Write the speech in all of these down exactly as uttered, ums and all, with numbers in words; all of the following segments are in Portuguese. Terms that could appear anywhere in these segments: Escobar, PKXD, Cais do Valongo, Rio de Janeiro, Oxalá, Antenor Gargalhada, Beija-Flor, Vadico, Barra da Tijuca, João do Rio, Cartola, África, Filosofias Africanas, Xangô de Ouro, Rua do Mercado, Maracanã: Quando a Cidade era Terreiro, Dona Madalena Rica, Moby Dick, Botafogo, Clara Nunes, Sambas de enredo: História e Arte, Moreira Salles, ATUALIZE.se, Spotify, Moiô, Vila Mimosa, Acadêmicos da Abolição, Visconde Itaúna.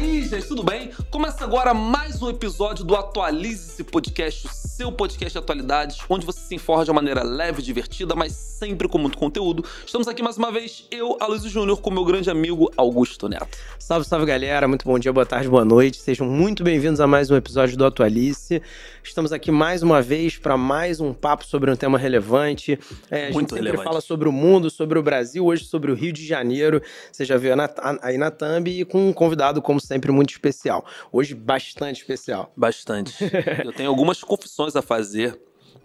aí, gente, tudo bem? Começa agora mais um episódio do Atualize-se Podcast, o seu podcast de atualidades, onde você se informa de uma maneira leve, divertida, mas sempre com muito conteúdo. Estamos aqui mais uma vez, eu, Aluísio Júnior, com meu grande amigo Augusto Neto. Salve, salve, galera. Muito bom dia, boa tarde, boa noite. Sejam muito bem-vindos a mais um episódio do Atualize-se. Estamos aqui mais uma vez para mais um papo sobre um tema relevante. É, a muito gente sempre relevante. Fala sobre o mundo, sobre o Brasil, hoje sobre o Rio de Janeiro. Você já viu aí na thumb e com um convidado, como sempre, muito especial. Hoje, bastante especial. Bastante. Eu tenho algumas confissões a fazer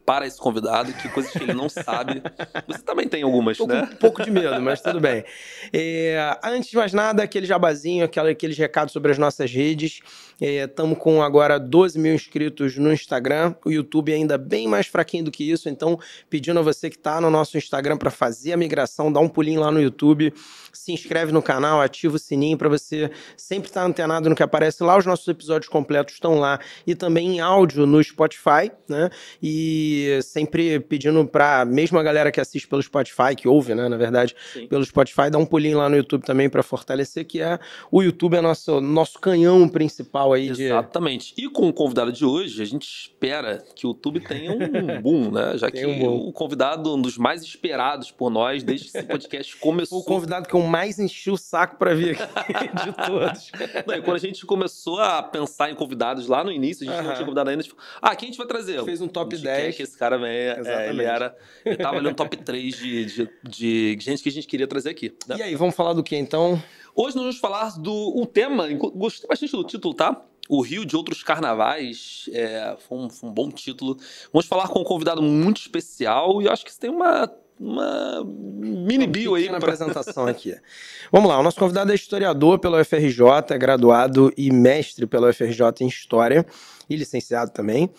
para esse convidado, que coisas que ele não sabe. Você também tem algumas, Tô né? Com um pouco de medo, mas tudo bem. É, antes de mais nada, aquele jabazinho, aqueles recados sobre as nossas redes. Estamos é, com agora doze mil inscritos no Instagram. O YouTube ainda bem mais fraquinho do que isso, então pedindo a você que está no nosso Instagram para fazer a migração, dá um pulinho lá no YouTube, se inscreve no canal, ativa o sininho para você sempre estar tá antenado no que aparece lá. Os nossos episódios completos estão lá e também em áudio no Spotify, né? E sempre pedindo para mesmo a galera que assiste pelo Spotify, que ouve, né, na verdade, Sim. pelo Spotify, dá um pulinho lá no YouTube também para fortalecer, que é o YouTube é nosso, nosso canhão principal aí. Exatamente. De... E com o convidado de hoje, a gente espera que o YouTube tenha um boom, né? Já Tem que um o convidado um dos mais esperados por nós desde que esse podcast começou. O convidado que eu mais enchi o saco pra vir aqui de todos. Não, e quando a gente começou a pensar em convidados lá no início, a gente uh-huh. não tinha convidado ainda. Tipo, ah, quem a gente vai trazer? A gente fez um top dez. Que esse cara é, é, ele era... Ele tava ali no top três de, de, de gente que a gente queria trazer aqui. Né? E aí, vamos falar do que então? Hoje nós vamos falar do um tema, gostei bastante do título, tá? O Rio de Outros Carnavais, é, foi, um, foi um bom título. Vamos falar com um convidado muito especial e eu acho que isso tem uma... uma mini bio aí na pra... apresentação aqui. Vamos lá, o nosso convidado é historiador pela U F R J, é graduado e mestre pela U F R J em História e licenciado também.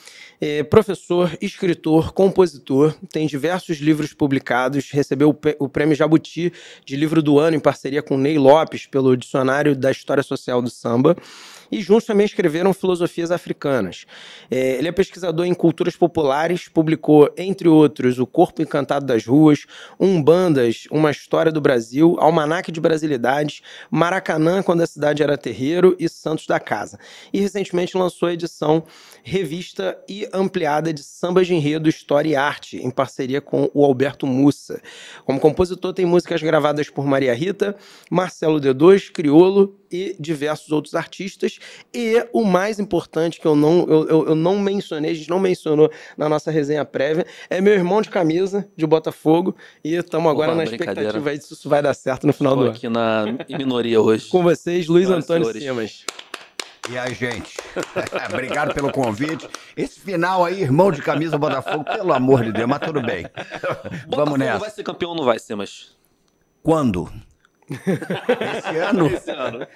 É professor, escritor, compositor, tem diversos livros publicados, recebeu o Prêmio Jabuti de livro do ano em parceria com Ney Lopes pelo Dicionário da História Social do Samba. E juntos também escreveram Filosofias Africanas. É, ele é pesquisador em culturas populares, publicou, entre outros, O Corpo Encantado das Ruas, Umbandas: Uma História do Brasil, Almanaque de Brasilidades, Maracanã: Quando a Cidade era Terreiro e Santos da Casa. E recentemente lançou a edição Revista e Ampliada de Samba de Enredo, História e Arte, em parceria com o Alberto Mussa. Como compositor, tem músicas gravadas por Maria Rita, Marcelo D dois, Criolo e diversos outros artistas. E o mais importante que eu não, eu, eu não mencionei, a gente não mencionou na nossa resenha prévia, é meu irmão de camisa, de Botafogo, e estamos agora na expectativa aí de se isso vai dar certo no final Estou do aqui ano. aqui na minoria hoje. Com vocês, Luiz Olá, Antônio senhores. Simas. E aí, gente, obrigado pelo convite. Esse final aí, irmão de camisa Botafogo, pelo amor de Deus, mas tudo bem. Botafogo Vamos nessa. Vai ser campeão ou não vai ser, mas... Quando? Esse ano, Esse ano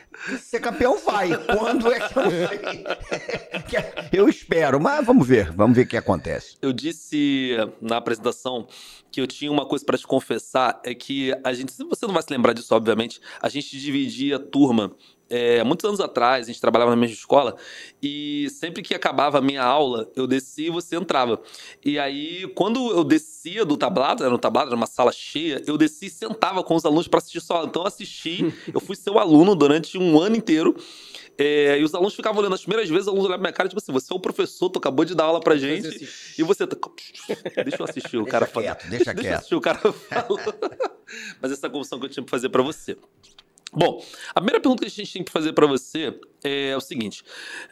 ser campeão vai. Quando é que eu sei? Eu espero, mas vamos ver, vamos ver o que acontece. Eu disse na apresentação que eu tinha uma coisa pra te confessar, é que a gente, você não vai se lembrar disso, obviamente, a gente dividia a turma. É, muitos anos atrás, a gente trabalhava na mesma escola e sempre que acabava a minha aula, eu descia e você entrava. E aí, quando eu descia do tablado, era um tablado, era uma sala cheia, eu descia e sentava com os alunos para assistir sua aula. Então, eu assisti, eu fui seu aluno durante um ano inteiro. É, e os alunos ficavam olhando. As primeiras vezes, os alunos olhavam pra minha cara, tipo assim, você é o professor, tu acabou de dar aula pra gente. E você tá... Deixa eu assistir o cara falando. Deixa quieto, deixa quieto. Deixa eu assistir o cara falando. Mas essa é a confissão que eu tinha pra fazer pra você. Bom, a primeira pergunta que a gente tem que fazer para você é o seguinte,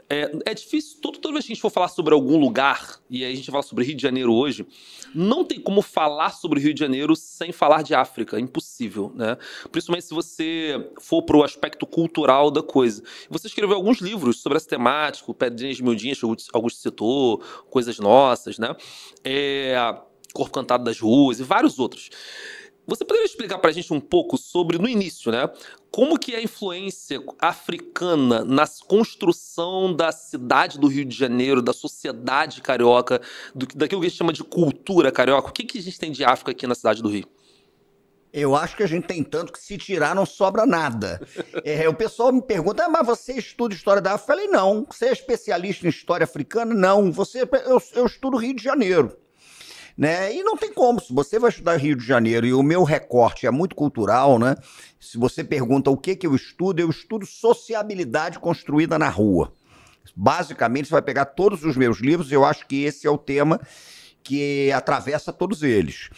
é, é difícil, todo, toda vez que a gente for falar sobre algum lugar, e aí a gente fala sobre Rio de Janeiro hoje, não tem como falar sobre Rio de Janeiro sem falar de África, é impossível, né? Principalmente se você for para o aspecto cultural da coisa. Você escreveu alguns livros sobre essa temática, Pedrinhas Miudinhas, Augusto citou, Coisas Nossas, né? É, Corpo Cantado das Ruas e vários outros. Você poderia explicar para a gente um pouco sobre, no início, né, como que é a influência africana na construção da cidade do Rio de Janeiro, da sociedade carioca, do, daquilo que a gente chama de cultura carioca? O que, que a gente tem de África aqui na cidade do Rio? Eu acho que a gente tem tanto que se tirar não sobra nada. É, o pessoal me pergunta, ah, mas você estuda história da África? Eu falei, não. Você é especialista em história africana? Não. Você, eu, eu estudo Rio de Janeiro. né? E não tem como, se você vai estudar Rio de Janeiro, e o meu recorte é muito cultural, né? Se você pergunta o que, que eu estudo, eu estudo sociabilidade construída na rua. Basicamente, você vai pegar todos os meus livros, eu acho que esse é o tema que atravessa todos eles.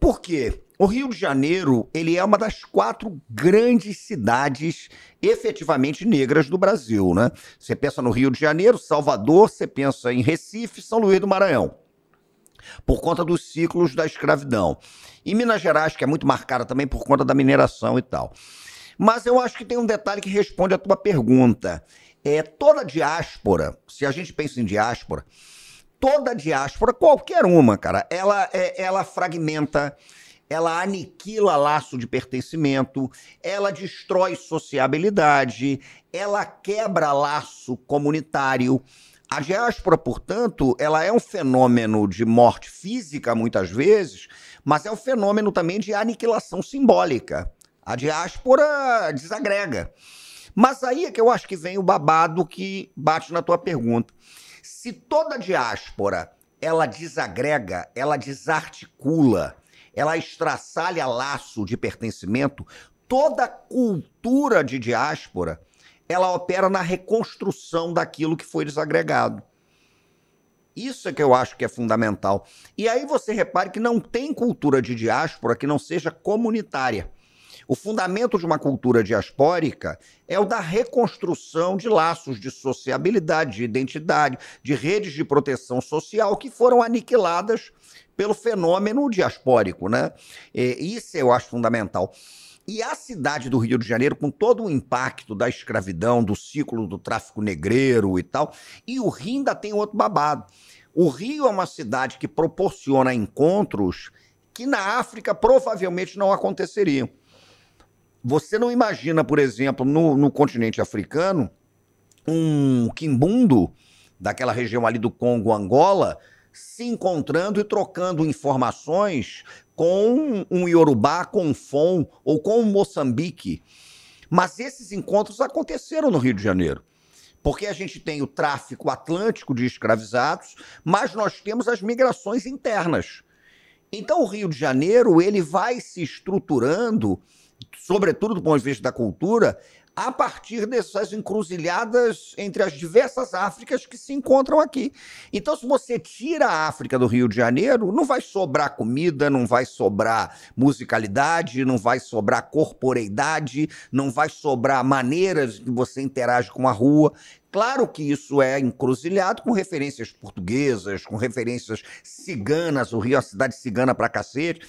Por quê? O Rio de Janeiro, ele é uma das quatro grandes cidades efetivamente negras do Brasil, né? Você pensa no Rio de Janeiro, Salvador, você pensa em Recife, São Luís do Maranhão, por conta dos ciclos da escravidão. E Minas Gerais, que é muito marcada também por conta da mineração e tal. Mas eu acho que tem um detalhe que responde à tua pergunta. É toda diáspora, se a gente pensa em diáspora, toda diáspora, qualquer uma, cara, ela, é, ela fragmenta, ela aniquila laço de pertencimento, ela destrói sociabilidade, ela quebra laço comunitário. A diáspora, portanto, ela é um fenômeno de morte física, muitas vezes, mas é um fenômeno também de aniquilação simbólica. A diáspora desagrega. Mas aí é que eu acho que vem o babado que bate na tua pergunta. Se toda diáspora, ela desagrega, ela desarticula, ela estraçalha laço de pertencimento, toda cultura de diáspora, ela opera na reconstrução daquilo que foi desagregado. Isso é que eu acho que é fundamental. E aí você repare que não tem cultura de diáspora que não seja comunitária. O fundamento de uma cultura diaspórica é o da reconstrução de laços de sociabilidade, de identidade, de redes de proteção social que foram aniquiladas pelo fenômeno diaspórico, né? Isso eu acho fundamental. E a cidade do Rio de Janeiro, com todo o impacto da escravidão, do ciclo do tráfico negreiro e tal, e o Rio ainda tem outro babado. O Rio é uma cidade que proporciona encontros que na África provavelmente não aconteceriam. Você não imagina, por exemplo, no, no continente africano, um quimbundo daquela região ali do Congo, Angola, se encontrando e trocando informações com um Iorubá, com um Fon ou com um Moçambique. Mas esses encontros aconteceram no Rio de Janeiro, porque a gente tem o tráfico atlântico de escravizados, mas nós temos as migrações internas. Então o Rio de Janeiro, ele vai se estruturando, sobretudo do ponto de vista da cultura, a partir dessas encruzilhadas entre as diversas Áfricas que se encontram aqui. Então, se você tira a África do Rio de Janeiro, não vai sobrar comida, não vai sobrar musicalidade, não vai sobrar corporeidade, não vai sobrar maneiras que você interage com a rua. Claro que isso é encruzilhado com referências portuguesas, com referências ciganas, o Rio é uma cidade cigana pra cacete,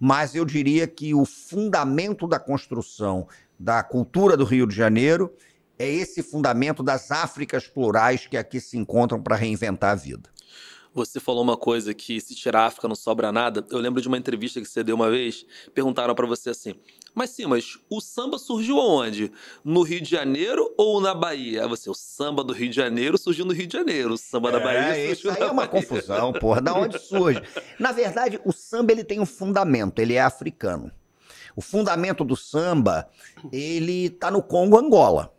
mas eu diria que o fundamento da construção da cultura do Rio de Janeiro é esse fundamento das Áfricas plurais que aqui se encontram para reinventar a vida. Você falou uma coisa que se tirar a África não sobra nada. Eu lembro de uma entrevista que você deu uma vez, perguntaram para você assim, mas sim, mas o samba surgiu aonde? No Rio de Janeiro ou na Bahia? Aí você, o samba do Rio de Janeiro surgiu no Rio de Janeiro, o samba é, da Bahia surgiu na Bahia. Isso aí é uma confusão, porra, da onde surge? Na verdade, o samba ele tem um fundamento, ele é africano. O fundamento do samba, ele tá no Congo, Angola.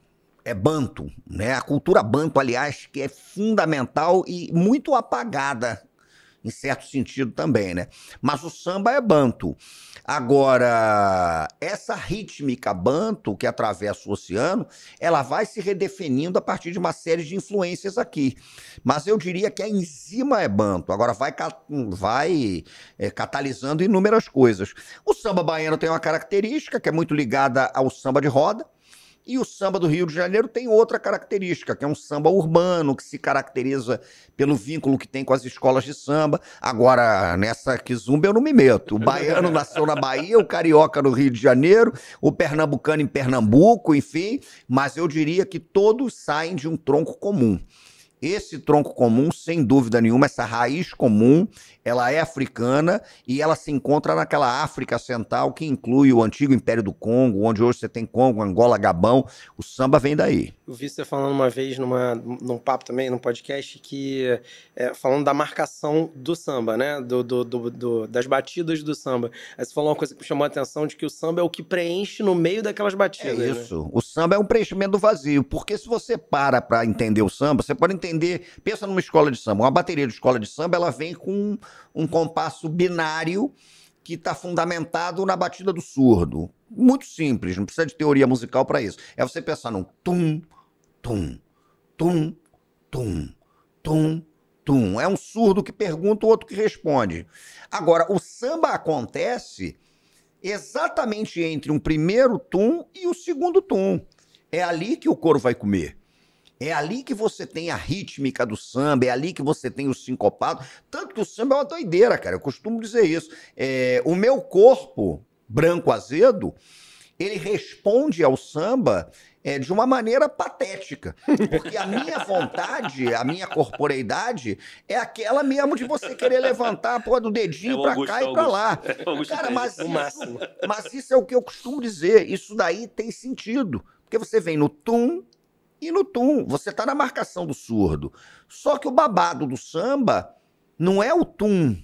É banto, né? A cultura banto, aliás, que é fundamental e muito apagada, em certo sentido também, né? Mas o samba é banto. Agora, essa rítmica banto que atravessa o oceano, ela vai se redefinindo a partir de uma série de influências aqui. Mas eu diria que a enzima é banto. Agora vai, vai é, catalisando inúmeras coisas. O samba baiano tem uma característica que é muito ligada ao samba de roda. E o samba do Rio de Janeiro tem outra característica, que é um samba urbano, que se caracteriza pelo vínculo que tem com as escolas de samba. Agora, nessa quizumba eu não me meto. O baiano nasceu na Bahia, o carioca no Rio de Janeiro, o pernambucano em Pernambuco, enfim. Mas eu diria que todos saem de um tronco comum. Esse tronco comum, sem dúvida nenhuma, essa raiz comum, ela é africana e ela se encontra naquela África Central que inclui o antigo Império do Congo, onde hoje você tem Congo, Angola, Gabão, o samba vem daí. Eu vi você falando uma vez numa, num papo também, num podcast, que é, falando da marcação do samba, né? Do, do, do, do, das batidas do samba. Aí você falou uma coisa que me chamou a atenção, de que o samba é o que preenche no meio daquelas batidas. É isso, né? O samba é um preenchimento do vazio, porque se você para para entender o samba, você pode entender aprender... Pensa numa escola de samba. Uma bateria de escola de samba, ela vem com um, um compasso binário que está fundamentado na batida do surdo. Muito simples, não precisa de teoria musical para isso. É você pensar num tum, tum, tum, tum, tum, tum. É um surdo que pergunta, o outro que responde. Agora, o samba acontece exatamente entre um primeiro tum e o segundo tum. É ali que o couro vai comer. É ali que você tem a rítmica do samba, é ali que você tem o sincopado. Tanto que o samba é uma doideira, cara. Eu costumo dizer isso. É, o meu corpo, branco azedo, ele responde ao samba é, de uma maneira patética. Porque a minha vontade, a minha corporeidade, é aquela mesmo de você querer levantar a porra do dedinho é pra Augusto, cá Augusto. e pra lá. É cara, mas isso, mas isso é o que eu costumo dizer. Isso daí tem sentido. Porque você vem no tum... E no tum, você tá na marcação do surdo. Só que o babado do samba não é o tum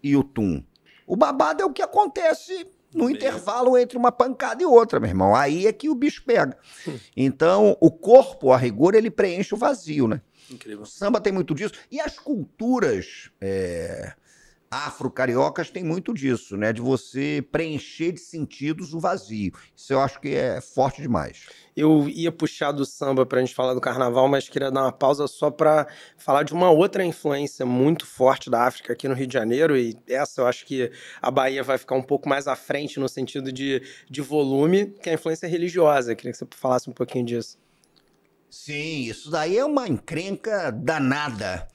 e o tum. O babado é o que acontece no Bem. intervalo entre uma pancada e outra, meu irmão. Aí é que o bicho pega. Então, o corpo, a rigor, ele preenche o vazio, né? Incrível. O samba tem muito disso. E as culturas é, afro-cariocas têm muito disso, né? De você preencher de sentidos o vazio. Isso eu acho que é forte demais. Eu ia puxar do samba pra gente falar do carnaval, mas queria dar uma pausa só pra falar de uma outra influência muito forte da África aqui no Rio de Janeiro, e essa eu acho que a Bahia vai ficar um pouco mais à frente no sentido de, de volume, que é a influência religiosa. Eu queria que você falasse um pouquinho disso. Sim, isso daí é uma encrenca danada.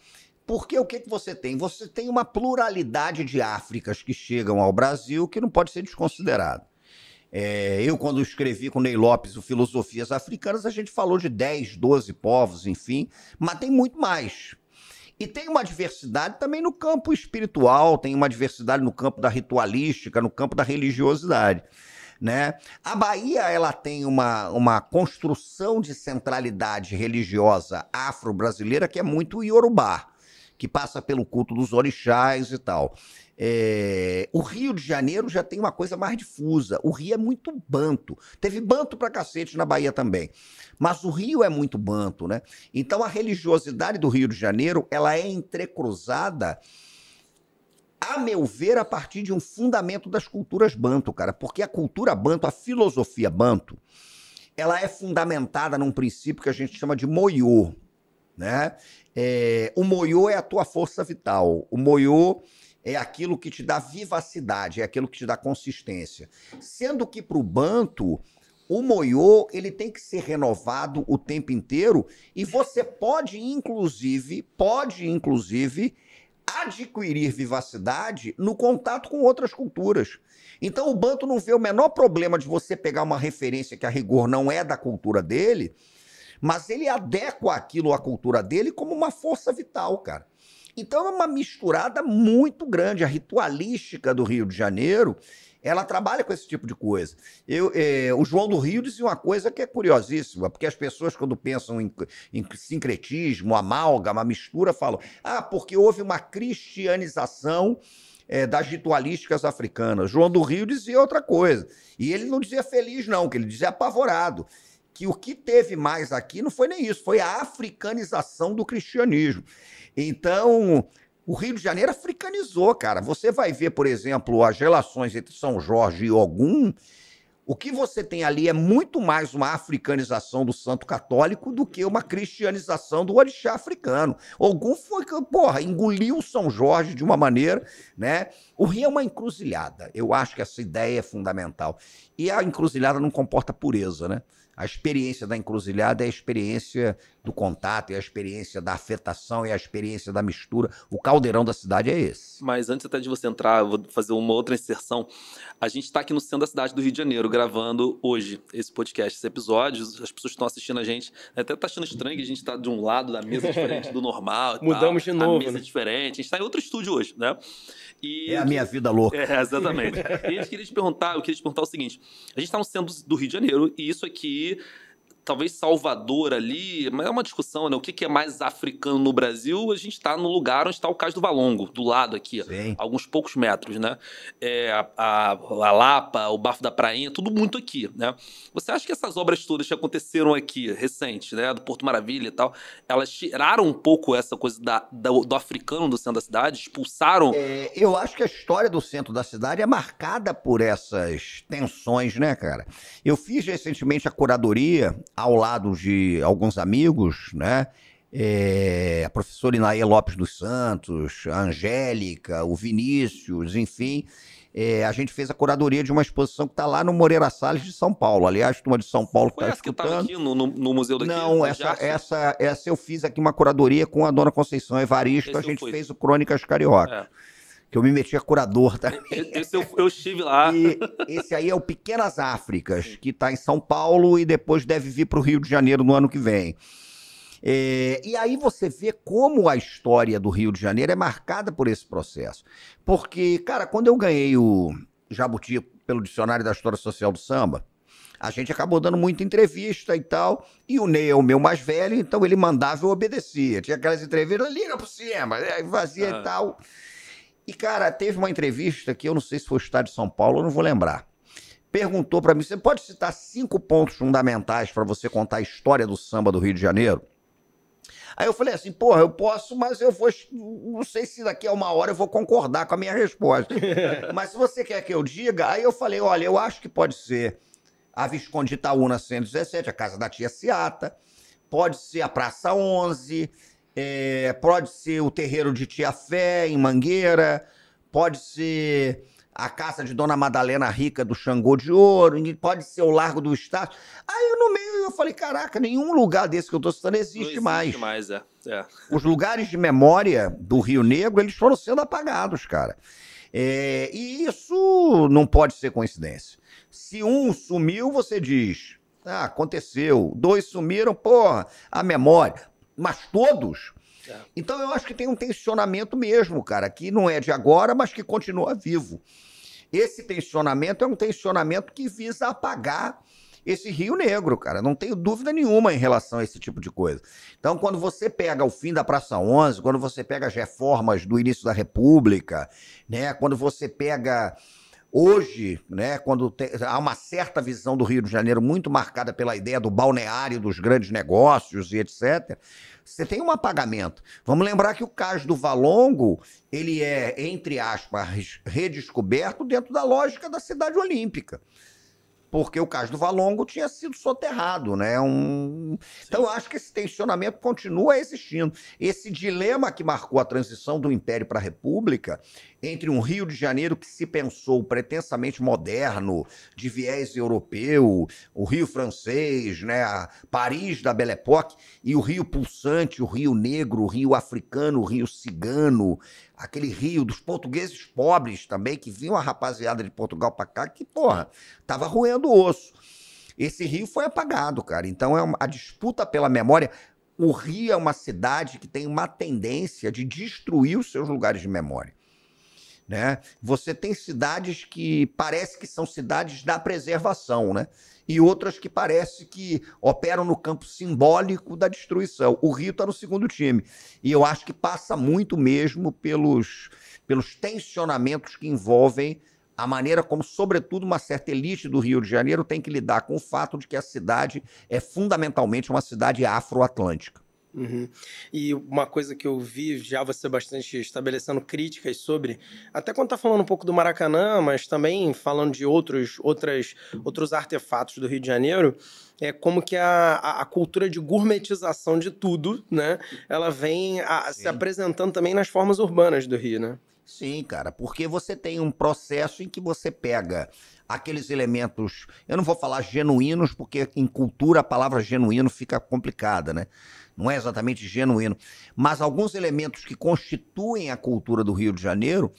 Porque o que, que você tem? Você tem uma pluralidade de Áfricas que chegam ao Brasil que não pode ser desconsiderada. É, eu, quando escrevi com o Ney Lopes o Filosofias Africanas, a gente falou de dez, doze povos, enfim, mas tem muito mais. E tem uma diversidade também no campo espiritual, tem uma diversidade no campo da ritualística, no campo da religiosidade, né? A Bahia, ela tem uma, uma construção de centralidade religiosa afro-brasileira que é muito iorubá, que passa pelo culto dos orixás e tal. É, o Rio de Janeiro já tem uma coisa mais difusa. O Rio é muito banto. Teve banto pra cacete na Bahia também. Mas o Rio é muito banto, né? Então a religiosidade do Rio de Janeiro, ela é entrecruzada, a meu ver, a partir de um fundamento das culturas banto, cara. Porque a cultura banto, a filosofia banto, ela é fundamentada num princípio que a gente chama de moiô, né? É, o moiô é a tua força vital. O moiô é aquilo que te dá vivacidade, é aquilo que te dá consistência. Sendo que para o banto, o moiô ele tem que ser renovado o tempo inteiro e você pode, inclusive, pode, inclusive, adquirir vivacidade no contato com outras culturas. Então o banto não vê o menor problema de você pegar uma referência que a rigor não é da cultura dele, mas ele adequa aquilo à cultura dele como uma força vital, cara. Então é uma misturada muito grande. A ritualística do Rio de Janeiro, ela trabalha com esse tipo de coisa. Eu, eh, o João do Rio dizia uma coisa que é curiosíssima, porque as pessoas quando pensam em, em sincretismo, amálgama, mistura, falam, ah, porque houve uma cristianização eh, das ritualísticas africanas. João do Rio dizia outra coisa. E ele não dizia feliz não, que ele dizia apavorado. Que o que teve mais aqui não foi nem isso, foi a africanização do cristianismo. Então, o Rio de Janeiro africanizou, cara. Você vai ver, por exemplo, as relações entre São Jorge e Ogum. O que você tem ali é muito mais uma africanização do santo católico do que uma cristianização do orixá africano. Ogum foi, porra, engoliu São Jorge de uma maneira, né? O Rio é uma encruzilhada. Eu acho que essa ideia é fundamental. E a encruzilhada não comporta pureza, né? A experiência da encruzilhada é a experiência do contato, é a experiência da afetação, é a experiência da mistura. O caldeirão da cidade é esse. Mas antes até de você entrar, eu vou fazer uma outra inserção. A gente está aqui no centro da cidade do Rio de Janeiro, gravando hoje esse podcast, esse episódio. As pessoas que estão assistindo a gente, até tá achando estranho que a gente está de um lado da mesa diferente do normal. E mudamos tal, de novo. A mesa, né? Diferente. A gente está em outro estúdio hoje, né? E... É a minha vida louca. É, exatamente. E a gente queria te perguntar, eu queria te perguntar o seguinte. A gente está no centro do Rio de Janeiro e isso aqui... talvez Salvador ali, mas é uma discussão, né? O que, que é mais africano no Brasil? A gente está no lugar onde está o Cais do Valongo, do lado aqui, sim, alguns poucos metros, né? É, a, a, a Lapa, o Bafo da Prainha, tudo muito aqui, né? Você acha que essas obras todas que aconteceram aqui, recentes, né? Do Porto Maravilha e tal, elas tiraram um pouco essa coisa da, da, do africano do centro da cidade? Expulsaram? É, eu acho que a história do centro da cidade é marcada por essas tensões, né, cara? Eu fiz recentemente a curadoria ao lado de alguns amigos, né? É, a professora Ney Lopes dos Santos, a Angélica, o Vinícius, enfim, é, a gente fez a curadoria de uma exposição que está lá no Moreira Salles de São Paulo. Aliás, a turma de São Paulo está escutando. Essa que estava aqui no, no, no museu daqui? Não, essa, essa, essa eu fiz aqui uma curadoria com a dona Conceição Evaristo. Esse a gente fez o Crônicas Carioca. É. Que eu me meti a curador também. Esse eu, eu estive lá. E esse aí é o Pequenas Áfricas, que está em São Paulo e depois deve vir para o Rio de Janeiro no ano que vem. É, e aí você vê como a história do Rio de Janeiro é marcada por esse processo. Porque, cara, quando eu ganhei o Jabuti pelo Dicionário da História Social do Samba, a gente acabou dando muita entrevista e tal, e o Ney é o meu mais velho, então ele mandava e eu obedecia. Tinha aquelas entrevistas, liga pro cinema, vazia ah. e tal... E, cara, teve uma entrevista que eu não sei se foi o Estado de São Paulo, eu não vou lembrar. Perguntou pra mim, você pode citar cinco pontos fundamentais pra você contar a história do samba do Rio de Janeiro? Aí eu falei assim, porra, eu posso, mas eu vou... Não sei se daqui a uma hora eu vou concordar com a minha resposta. Mas se você quer que eu diga... Aí eu falei, olha, eu acho que pode ser a Visconde Itaúna cento e dezessete, a Casa da Tia Ciata, pode ser a Praça onze... É, pode ser o terreiro de Tia Fé, em Mangueira, pode ser a casa de Dona Madalena Rica do Xangô de Ouro, pode ser o Largo do Estado. Aí eu no meio eu falei, caraca, nenhum lugar desse que eu tô citando existe, existe mais. mais é. É. Os lugares de memória do Rio Negro, eles foram sendo apagados, cara. É, e isso não pode ser coincidência. Se um sumiu, você diz, ah, aconteceu. Dois sumiram, porra, a memória... mas todos. É. Então eu acho que tem um tensionamento mesmo, cara, que não é de agora, mas que continua vivo. Esse tensionamento é um tensionamento que visa apagar esse Rio Negro, cara. Não tenho dúvida nenhuma em relação a esse tipo de coisa. Então, quando você pega o fim da Praça onze, quando você pega as reformas do início da República, né, quando você pega... Hoje, né, quando tem, há uma certa visão do Rio de Janeiro muito marcada pela ideia do balneário, dos grandes negócios e etcétera, você tem um apagamento. Vamos lembrar que o Cais do Valongo, ele é, entre aspas, redescoberto dentro da lógica da Cidade Olímpica. Porque o Cais do Valongo tinha sido soterrado, né? Um... Então, eu acho que esse tensionamento continua existindo. Esse dilema que marcou a transição do Império para a República, entre um Rio de Janeiro que se pensou pretensamente moderno, de viés europeu, o Rio francês, né? A Paris da Belle Époque, e o Rio pulsante, o Rio negro, o Rio africano, o Rio cigano, aquele Rio dos portugueses pobres também, que vinham a rapaziada de Portugal para cá, que, porra, tava roendo do osso. Esse Rio foi apagado, cara. Então é uma, a disputa pela memória. O Rio é uma cidade que tem uma tendência de destruir os seus lugares de memória, né? Você tem cidades que parece que são cidades da preservação, né? E outras que parece que operam no campo simbólico da destruição. O Rio está no segundo time. E eu acho que passa muito mesmo pelos, pelos tensionamentos que envolvem a maneira como, sobretudo, uma certa elite do Rio de Janeiro tem que lidar com o fato de que a cidade é fundamentalmente uma cidade afro-atlântica. Uhum. E uma coisa que eu vi já você bastante estabelecendo críticas sobre, até quando está falando um pouco do Maracanã, mas também falando de outros, outras, outros artefatos do Rio de Janeiro, é como que a, a, a cultura de gourmetização de tudo, né? Ela vem a, se apresentando também nas formas urbanas do Rio, né? Sim, cara, porque você tem um processo em que você pega aqueles elementos, eu não vou falar genuínos, porque em cultura a palavra genuíno fica complicada, né? Não é exatamente genuíno, mas alguns elementos que constituem a cultura do Rio de Janeiro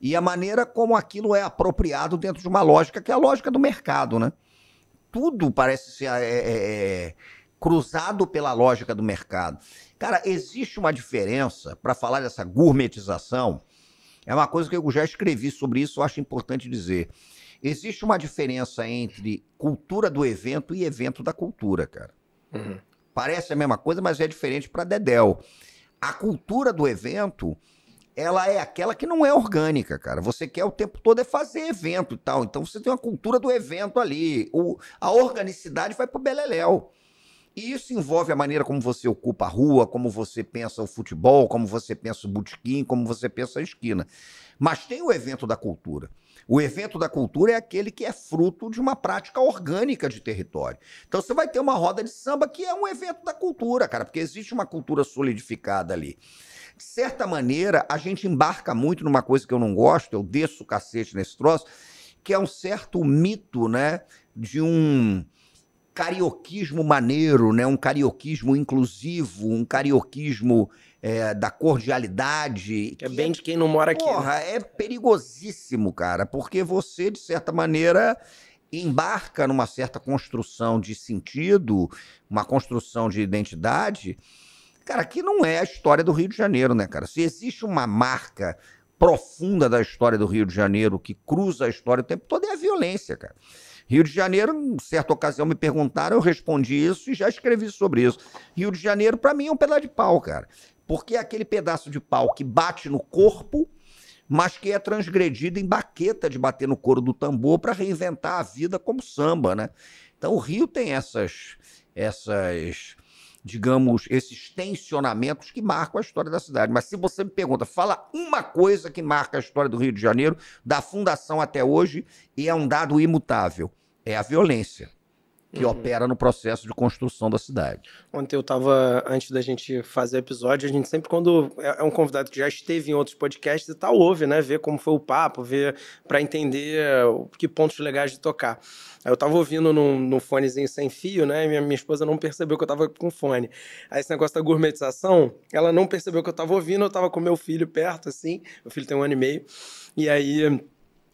e a maneira como aquilo é apropriado dentro de uma lógica, que é a lógica do mercado, né? Tudo parece ser é, é, cruzado pela lógica do mercado. Cara, existe uma diferença, para falar dessa gourmetização, é uma coisa que eu já escrevi sobre isso, eu acho importante dizer. Existe uma diferença entre cultura do evento e evento da cultura, cara. Uhum. Parece a mesma coisa, mas é diferente para dedéu. A cultura do evento, ela é aquela que não é orgânica, cara. Você quer o tempo todo é fazer evento e tal. Então você tem uma cultura do evento ali. O, a organicidade vai pro beleléu. E isso envolve a maneira como você ocupa a rua, como você pensa o futebol, como você pensa o botequim, como você pensa a esquina. Mas tem o evento da cultura. O evento da cultura é aquele que é fruto de uma prática orgânica de território. Então você vai ter uma roda de samba que é um evento da cultura, cara, porque existe uma cultura solidificada ali. De certa maneira, a gente embarca muito numa coisa que eu não gosto, eu desço o cacete nesse troço, que é um certo mito, né, de um carioquismo maneiro, né, um carioquismo inclusivo, um carioquismo é, da cordialidade. Que é bem de quem não mora aqui. Porra, né? É perigosíssimo, cara, porque você, de certa maneira, embarca numa certa construção de sentido, uma construção de identidade, cara, que não é a história do Rio de Janeiro, né, cara? Se existe uma marca profunda da história do Rio de Janeiro que cruza a história o tempo todo, é a violência, cara. Rio de Janeiro, em certa ocasião me perguntaram, eu respondi isso e já escrevi sobre isso. Rio de Janeiro, para mim, é um pedaço de pau, cara. Porque é aquele pedaço de pau que bate no corpo, mas que é transgredido em baqueta de bater no couro do tambor para reinventar a vida como samba, né? Então o Rio tem essas, essas, digamos, esses tensionamentos que marcam a história da cidade. Mas se você me pergunta, fala uma coisa que marca a história do Rio de Janeiro, da fundação até hoje, e é um dado imutável. É a violência que uhum. opera no processo de construção da cidade. Ontem eu estava, antes da gente fazer o episódio, a gente sempre, quando é um convidado que já esteve em outros podcasts e tal, ouve, né? Ver como foi o papo, ver para entender que pontos legais de tocar. Aí eu estava ouvindo num, num fonezinho sem fio, né? E minha, minha esposa não percebeu que eu estava com fone. Aí esse negócio da gourmetização, ela não percebeu que eu estava ouvindo, eu estava com meu filho perto, assim, meu filho tem um ano e meio, e aí...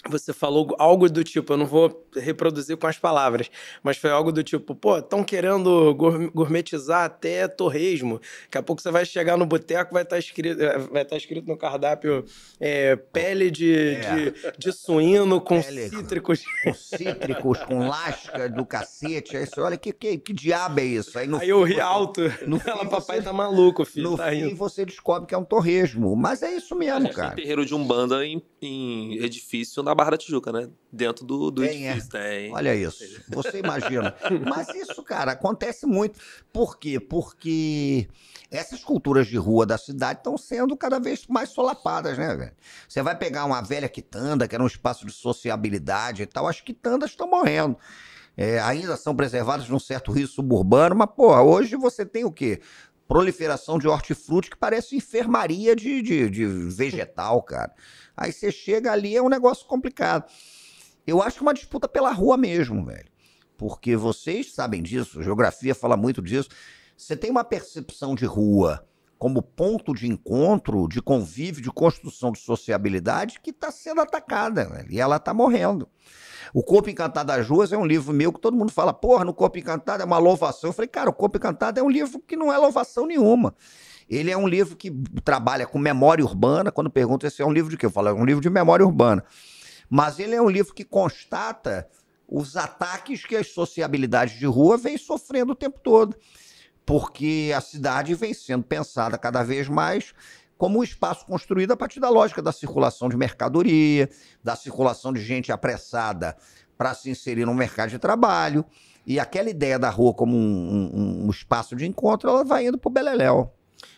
você falou algo do tipo, eu não vou reproduzir com as palavras, mas foi algo do tipo, pô, estão querendo gourmetizar até torresmo, daqui a pouco você vai chegar no boteco, vai estar tá escrito, vai tá escrito no cardápio é, pele de, é. de, de suíno com pele, cítricos. Com cítricos, com lasca do cacete, aí você olha, que, que, que diabo é isso? Aí, no aí fim, eu ri alto, no ela, fim, papai você... tá maluco, filho. No tá fim rindo. Você descobre que é um torresmo, mas é isso mesmo, cara. Tem terreiro de Umbanda em, em edifício na Barra da Tijuca, né? Dentro do, do tem, edifício. É. Tem. Olha isso. Você imagina. Mas isso, cara, acontece muito. Por quê? Porque essas culturas de rua da cidade estão sendo cada vez mais solapadas, né, velho? Você vai pegar uma velha quitanda, que era um espaço de sociabilidade e tal, as quitandas estão morrendo. É, ainda são preservadas num certo rio suburbano, mas, porra, hoje você tem o quê? Proliferação de hortifruti que parece enfermaria de, de, de vegetal, cara. Aí você chega ali, é um negócio complicado. Eu acho uma disputa pela rua mesmo, velho. Porque vocês sabem disso, geografia fala muito disso. Você tem uma percepção de rua como ponto de encontro, de convívio, de construção de sociabilidade que está sendo atacada, velho. E ela está morrendo. O Corpo Encantado das Ruas é um livro meu que todo mundo fala, porra, no Corpo Encantado é uma louvação. Eu falei, cara, o Corpo Encantado é um livro que não é louvação nenhuma. Ele é um livro que trabalha com memória urbana. Quando perguntam se é um livro de quê? Eu falo, é um livro de memória urbana. Mas ele é um livro que constata os ataques que as sociabilidades de rua vêm sofrendo o tempo todo. Porque a cidade vem sendo pensada cada vez mais como um espaço construído a partir da lógica da circulação de mercadoria, da circulação de gente apressada para se inserir no mercado de trabalho. E aquela ideia da rua como um, um, um espaço de encontro, ela vai indo para o beleléu.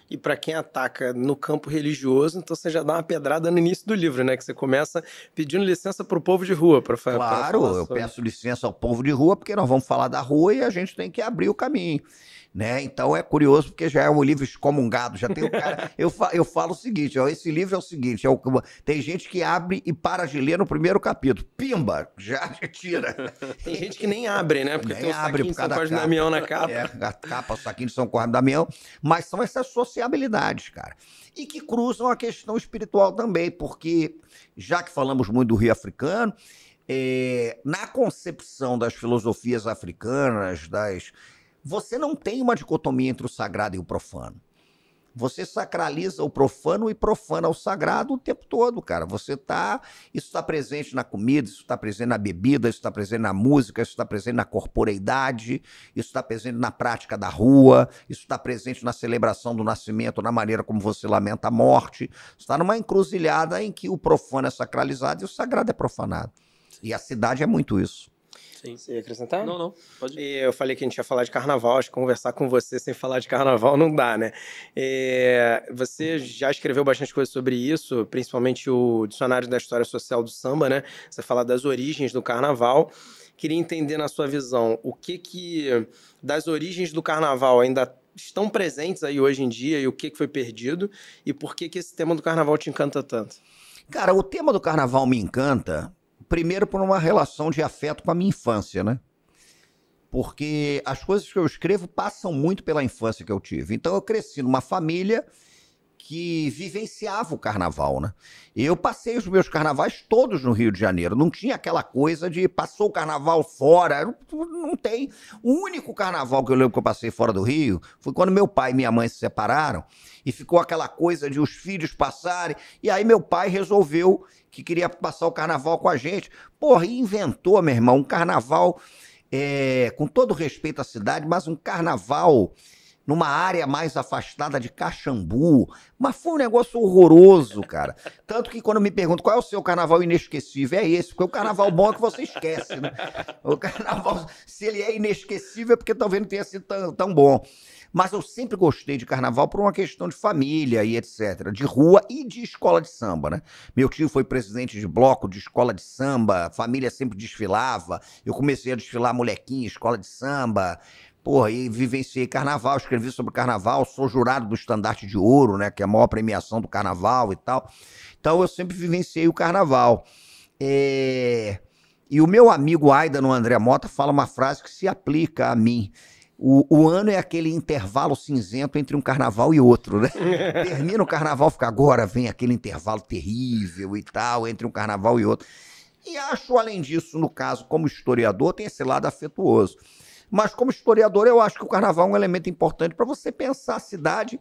E para quem ataca no campo religioso, então você já dá uma pedrada no início do livro, né? Que você começa pedindo licença para o povo de rua. Pra, claro, pra falar sobre... eu peço licença ao povo de rua, porque nós vamos falar da rua e a gente tem que abrir o caminho, né? Então é curioso, porque já é um livro excomungado, já tem o cara... eu, fa... eu falo o seguinte, ó, esse livro é o seguinte, é o... tem gente que abre e para de ler no primeiro capítulo. Pimba! Já tira. Tem gente que nem abre, né? Porque nem tem um abre saquinho por causa de São Cosme e Damião na capa. É, a capa, o saquinho de São Cosme e Damião. Mas são essas sociedades habilidades, cara, e que cruzam a questão espiritual também, porque já que falamos muito do Rio africano, é, na concepção das filosofias africanas, das, você não tem uma dicotomia entre o sagrado e o profano. Você sacraliza o profano e profana o sagrado o tempo todo, cara. Você tá, isso está presente na comida, isso está presente na bebida, isso está presente na música, isso está presente na corporeidade, isso está presente na prática da rua, isso está presente na celebração do nascimento, na maneira como você lamenta a morte. Você está numa encruzilhada em que o profano é sacralizado e o sagrado é profanado. E a cidade é muito isso. Sim. Você ia acrescentar? Não, não. Pode ir. Eu falei que a gente ia falar de carnaval, acho que conversar com você sem falar de carnaval não dá, né? É, você já escreveu bastante coisa sobre isso, principalmente o Dicionário da História Social do Samba, né? Você fala das origens do carnaval. Queria entender na sua visão, o que que das origens do carnaval ainda estão presentes aí hoje em dia e o que que foi perdido e por que que esse tema do carnaval te encanta tanto? Cara, o tema do carnaval me encanta... Primeiro, por uma relação de afeto com a minha infância, né? Porque as coisas que eu escrevo passam muito pela infância que eu tive. Então, eu cresci numa família que vivenciava o carnaval, né? Eu passei os meus carnavais todos no Rio de Janeiro. Não tinha aquela coisa de passou o carnaval fora. Não tem. O único carnaval que eu lembro que eu passei fora do Rio foi quando meu pai e minha mãe se separaram e ficou aquela coisa de os filhos passarem. E aí meu pai resolveu que queria passar o carnaval com a gente. Porra, inventou, meu irmão, um carnaval, é, com todo respeito à cidade, mas um carnaval... numa área mais afastada de Caxambu, mas foi um negócio horroroso, cara. Tanto que quando me perguntam qual é o seu carnaval inesquecível, é esse, porque o carnaval bom é que você esquece, né? O carnaval, se ele é inesquecível, é porque talvez não tenha sido tão, tão bom. Mas eu sempre gostei de carnaval por uma questão de família e etcétera, de rua e de escola de samba, né? Meu tio foi presidente de bloco de escola de samba, a família sempre desfilava, eu comecei a desfilar molequinha, escola de samba... Porra, e vivenciei carnaval, escrevi sobre carnaval, sou jurado do Estandarte de Ouro, né, que é a maior premiação do carnaval e tal. Então eu sempre vivenciei o carnaval. É... E o meu amigo Aida, no André Mota, fala uma frase que se aplica a mim. O, o ano é aquele intervalo cinzento entre um carnaval e outro, né? Termina o carnaval, fica agora, vem aquele intervalo terrível e tal, entre um carnaval e outro. E acho, além disso, no caso, como historiador, tem esse lado afetuoso. Mas como historiador, eu acho que o carnaval é um elemento importante para você pensar a cidade,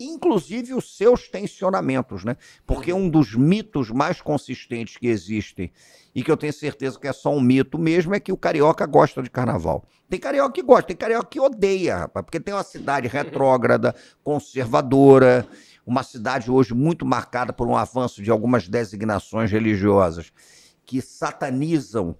inclusive os seus tensionamentos, né? Porque um dos mitos mais consistentes que existem, e que eu tenho certeza que é só um mito mesmo, é que o carioca gosta de carnaval. Tem carioca que gosta, tem carioca que odeia, rapaz, porque tem uma cidade retrógrada, conservadora, uma cidade hoje muito marcada por um avanço de algumas designações religiosas que satanizam,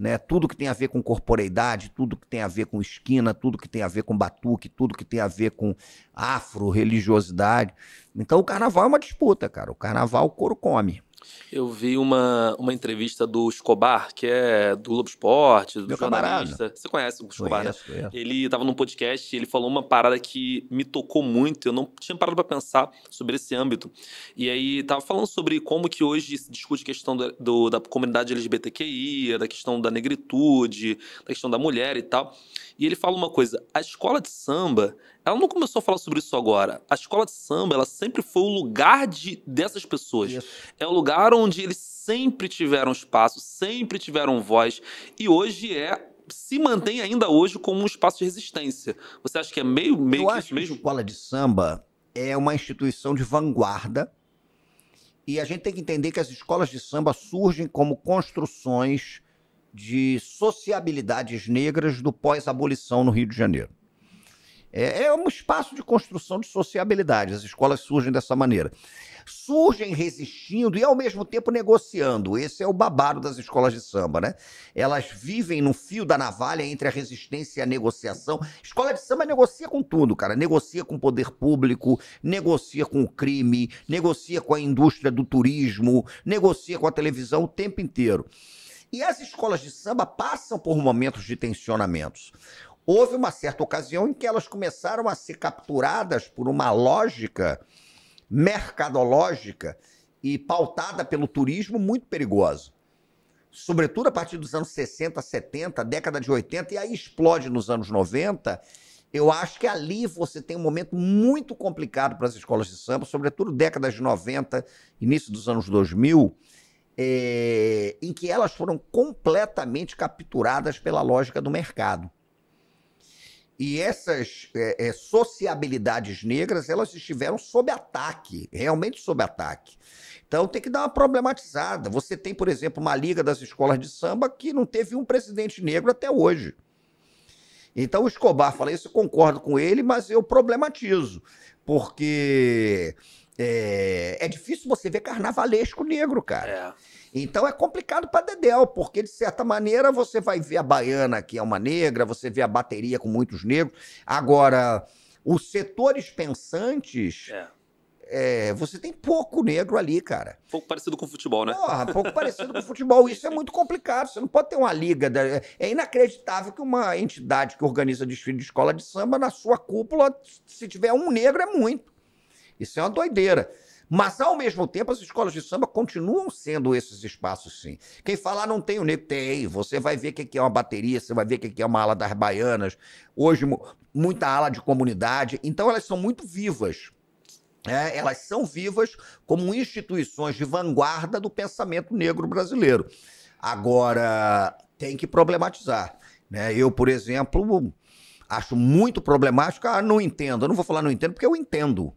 né, tudo que tem a ver com corporeidade, tudo que tem a ver com esquina, tudo que tem a ver com batuque, tudo que tem a ver com afro-religiosidade. Então o carnaval é uma disputa, cara. O carnaval o couro come. Eu vi uma, uma entrevista do Escobar, que é do Globo Esporte, do Meu jornalista. Camarada. Você conhece o Escobar, conheço, né? Conheço. Ele estava num podcast e ele falou uma parada que me tocou muito. Eu não tinha parado para pensar sobre esse âmbito. E aí estava falando sobre como que hoje se discute a questão do, do, da comunidade L G B T Q I, da questão da negritude, da questão da mulher e tal. E ele fala uma coisa, a escola de samba... Ela não começou a falar sobre isso agora. A escola de samba, ela sempre foi o lugar de, dessas pessoas. Isso. É o lugar onde eles sempre tiveram espaço, sempre tiveram voz. E hoje é, se mantém ainda hoje como um espaço de resistência. Você acha que é meio, meio Eu que acho isso mesmo? Que a escola de samba é uma instituição de vanguarda. E a gente tem que entender que as escolas de samba surgem como construções de sociabilidades negras do pós-abolição no Rio de Janeiro. É um espaço de construção de sociabilidade, as escolas surgem dessa maneira. Surgem resistindo e, ao mesmo tempo, negociando. Esse é o babado das escolas de samba, né? Elas vivem no fio da navalha entre a resistência e a negociação. Escola de samba negocia com tudo, cara. Negocia com o poder público, negocia com o crime, negocia com a indústria do turismo, negocia com a televisão o tempo inteiro. E as escolas de samba passam por momentos de tensionamentos. Houve uma certa ocasião em que elas começaram a ser capturadas por uma lógica mercadológica e pautada pelo turismo muito perigosa. Sobretudo a partir dos anos sessenta, setenta, década de oitenta, e aí explode nos anos noventa. Eu acho que ali você tem um momento muito complicado para as escolas de samba, sobretudo décadas de noventa, início dos anos dois mil, é... em que elas foram completamente capturadas pela lógica do mercado. E essas é, é, sociabilidades negras, elas estiveram sob ataque, realmente sob ataque. Então tem que dar uma problematizada. Você tem, por exemplo, uma liga das escolas de samba que não teve um presidente negro até hoje. Então o Escobar fala isso, eu concordo com ele, mas eu problematizo, porque é, é difícil você ver carnavalesco negro, cara. É. Então é complicado para dedéu, porque de certa maneira você vai ver a baiana, que é uma negra, você vê a bateria com muitos negros. Agora, os setores pensantes, é. É, você tem pouco negro ali, cara. Pouco parecido com o futebol, né? Porra, pouco parecido com o futebol. Isso é muito complicado, você não pode ter uma liga. Da... É inacreditável que uma entidade que organiza desfile de escola de samba, na sua cúpula, se tiver um negro é muito. Isso é uma doideira. Mas, ao mesmo tempo, as escolas de samba continuam sendo esses espaços, sim. Quem falar não tem o negro, tem. Você vai ver o que é uma bateria, você vai ver o que é uma ala das baianas. Hoje, muita ala de comunidade. Então, elas são muito vivas. É, elas são vivas como instituições de vanguarda do pensamento negro brasileiro. Agora, tem que problematizar, né? Eu, por exemplo, acho muito problemático. Ah, não entendo. Eu não vou falar não entendo, porque eu entendo.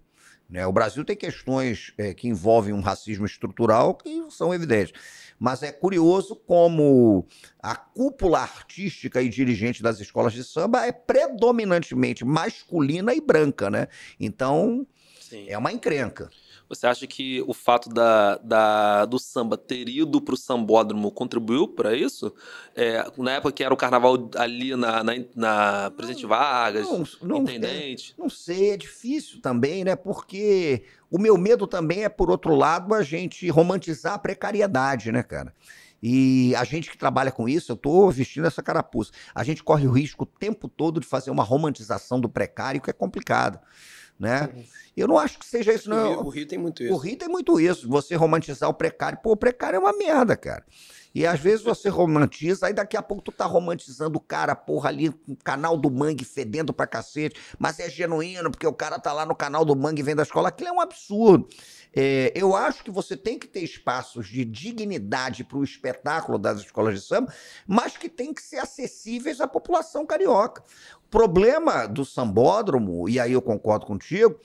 O Brasil tem questões é, que envolvem um racismo estrutural que são evidentes. Mas é curioso como a cúpula artística e dirigente das escolas de samba é predominantemente masculina e branca, né? Então, sim, é uma encrenca. Você acha que o fato da, da, do samba ter ido para o sambódromo contribuiu para isso? É, na época que era o carnaval ali na, na, na Presidente Vargas, não, não, Intendente? É, não sei, é difícil também, né? Porque o meu medo também é, por outro lado, a gente romantizar a precariedade, né, cara? E a gente que trabalha com isso, eu estou vestindo essa carapuça, a gente corre o risco o tempo todo de fazer uma romantização do precário, que é complicado. Né? Eu não acho que seja isso, não. O Rio, o Rio tem muito isso. O Rio tem muito isso. Você romantizar o precário. Pô, o precário é uma merda, cara. E às vezes você romantiza, aí daqui a pouco tu tá romantizando o cara, porra, ali no canal do Mangue fedendo pra cacete, mas é genuíno, porque o cara tá lá no canal do Mangue e vem da escola. Aquilo é um absurdo. É, eu acho que você tem que ter espaços de dignidade pro espetáculo das escolas de samba, mas que tem que ser acessíveis à população carioca. O problema do sambódromo, e aí eu concordo contigo,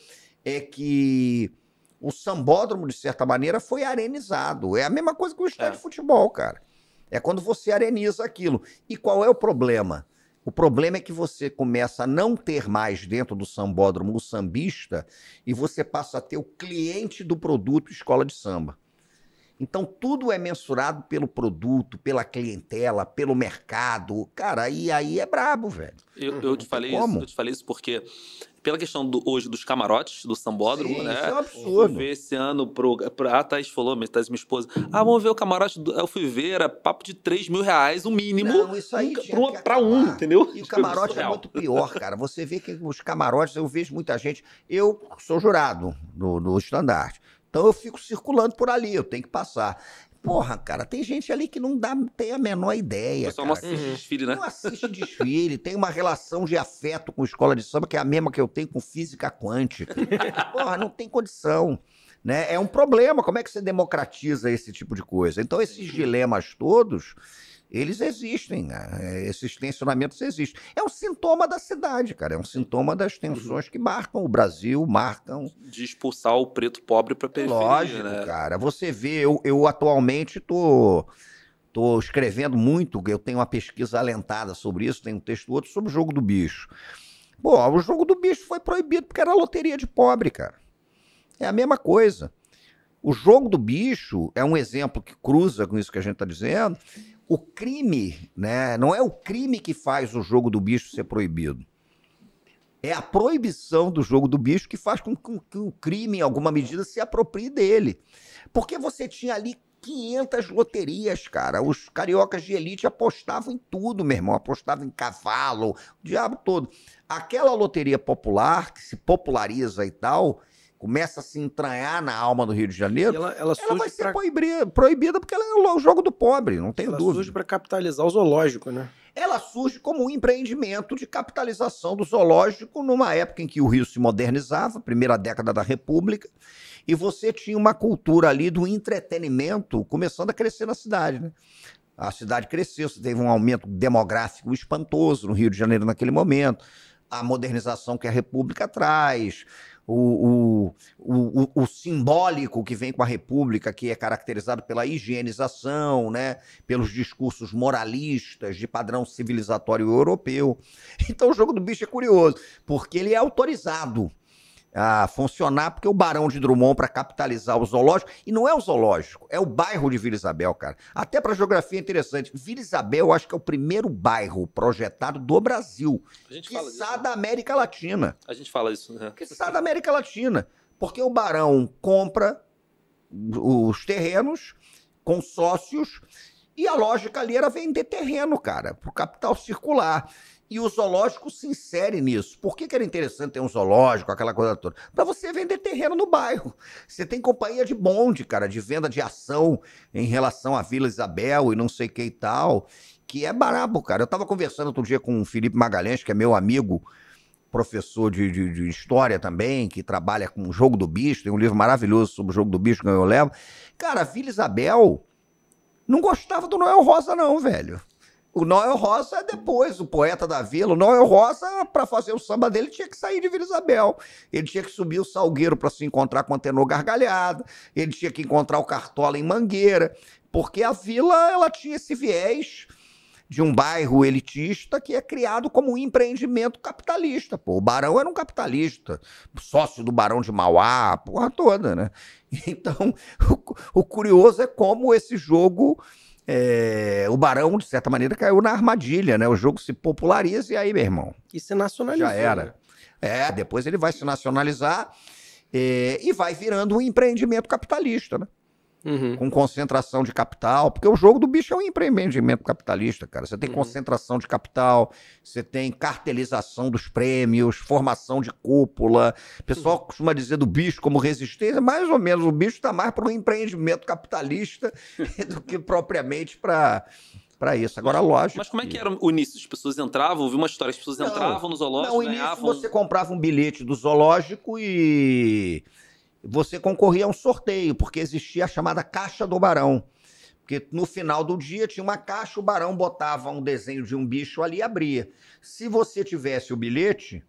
é que o sambódromo, de certa maneira, foi arenizado. É a mesma coisa que o estádio é. de futebol, cara. É quando você areniza aquilo. E qual é o problema? O problema é que você começa a não ter mais dentro do sambódromo o sambista e você passa a ter o cliente do produto escola de samba. Então, tudo é mensurado pelo produto, pela clientela, pelo mercado. Cara, e aí é brabo, velho. Eu, eu, te falei isso, eu te falei isso porque... Pela questão do, hoje dos camarotes, do sambódromo, sim, né? Isso é um absurdo. Eu fui ver esse ano pro... pro ah, Thaís falou, minha, Thaís, minha esposa. Ah, vamos ver o camarote. Do, eu fui ver, era papo de três mil reais, o mínimo. Não, isso aí um, para um, entendeu? E o camarote é, é muito pior, cara. Você vê que os camarotes, eu vejo muita gente... Eu sou jurado no, no estandarte. Então eu fico circulando por ali, eu tenho que passar. Porra, cara, tem gente ali que não dá, tem a menor ideia. O pessoal não assiste desfile, né? Não assiste desfile, tem uma relação de afeto com escola de samba, que é a mesma que eu tenho com física quântica. Porra, não tem condição. Né? É um problema, como é que você democratiza esse tipo de coisa? Então, esses dilemas todos, eles existem, né? Esses tensionamentos existem. É um sintoma da cidade, cara, é um sintoma das tensões que marcam o Brasil, marcam... De expulsar o preto pobre para a periferia, lógico, né? Cara, você vê, eu, eu atualmente tô, tô escrevendo muito, eu tenho uma pesquisa alentada sobre isso, tem um texto outro sobre o jogo do bicho. Bom, o jogo do bicho foi proibido porque era loteria de pobre, cara. É a mesma coisa. O jogo do bicho é um exemplo que cruza com isso que a gente está dizendo. O crime, né? Não é o crime que faz o jogo do bicho ser proibido. É a proibição do jogo do bicho que faz com que o crime, em alguma medida, se aproprie dele. Porque você tinha ali quinhentas loterias, cara. Os cariocas de elite apostavam em tudo, meu irmão. Apostavam em cavalo, o diabo todo. Aquela loteria popular, que se populariza e tal... começa a se entranhar na alma do Rio de Janeiro, e ela, ela, ela vai ser pra... proibida, proibida porque ela é o jogo do pobre, não tem dúvida. Ela surge para capitalizar o zoológico, né? Ela surge como um empreendimento de capitalização do zoológico numa época em que o Rio se modernizava, primeira década da República, e você tinha uma cultura ali do entretenimento começando a crescer na cidade, né? A cidade cresceu, teve um aumento demográfico espantoso no Rio de Janeiro naquele momento. a modernização que a República traz, o, o, o, o simbólico que vem com a República, que é caracterizado pela higienização, né? Pelos discursos moralistas de padrão civilizatório europeu. Então o jogo do bicho é curioso, porque ele é autorizado a funcionar, porque o Barão de Drummond, para capitalizar o zoológico, e não é o zoológico, é o bairro de Vila Isabel, cara. Até para geografia é interessante. Vila Isabel, eu acho que é o primeiro bairro projetado do Brasil, quiçá da América Latina. A gente fala isso, né? Quiçá da América Latina, porque o Barão compra os terrenos com sócios, e a lógica ali era vender terreno, cara, pro capital circular. E o zoológico se insere nisso. Por que que era interessante ter um zoológico, aquela coisa toda? Para você vender terreno no bairro. Você tem companhia de bonde, cara, de venda de ação em relação à Vila Isabel e não sei o que e tal, que é brabo, cara. Eu tava conversando outro dia com o Felipe Magalhães, que é meu amigo, professor de, de, de história também, que trabalha com o Jogo do Bicho, tem um livro maravilhoso sobre o Jogo do Bicho que eu levo. Cara, a Vila Isabel não gostava do Noel Rosa não, velho. O Noel Rosa é depois, o poeta da vila. O Noel Rosa, para fazer o samba dele, tinha que sair de Vila Isabel. Ele tinha que subir o Salgueiro para se encontrar com o Antenor Gargalhada. Ele tinha que encontrar o Cartola em Mangueira. Porque a vila, ela tinha esse viés de um bairro elitista que é criado como um empreendimento capitalista. Pô, o Barão era um capitalista, sócio do Barão de Mauá, a porra toda, né? Então, o, o curioso é como esse jogo... É, o Barão, de certa maneira, caiu na armadilha, né? O jogo se populariza e aí, meu irmão... E se nacionalizou. Já era. É, depois ele vai se nacionalizar é, e vai virando um empreendimento capitalista, né? Uhum. Com concentração de capital, porque o jogo do bicho é um empreendimento capitalista, cara. Você tem concentração de capital, você tem cartelização dos prêmios, formação de cúpula. O pessoal uhum. costuma dizer do bicho como resistência, mais ou menos. O bicho está mais para um empreendimento capitalista do que propriamente para... Pra isso, agora mas, lógico. Mas como é que era o início? As pessoas entravam, ouvi uma história, as pessoas não, entravam no zoológico, não, ganhavam... Você comprava um bilhete do zoológico e... você concorria a um sorteio, porque existia a chamada Caixa do Barão. Porque no final do dia tinha uma caixa, o Barão botava um desenho de um bicho ali e abria. Se você tivesse o bilhete,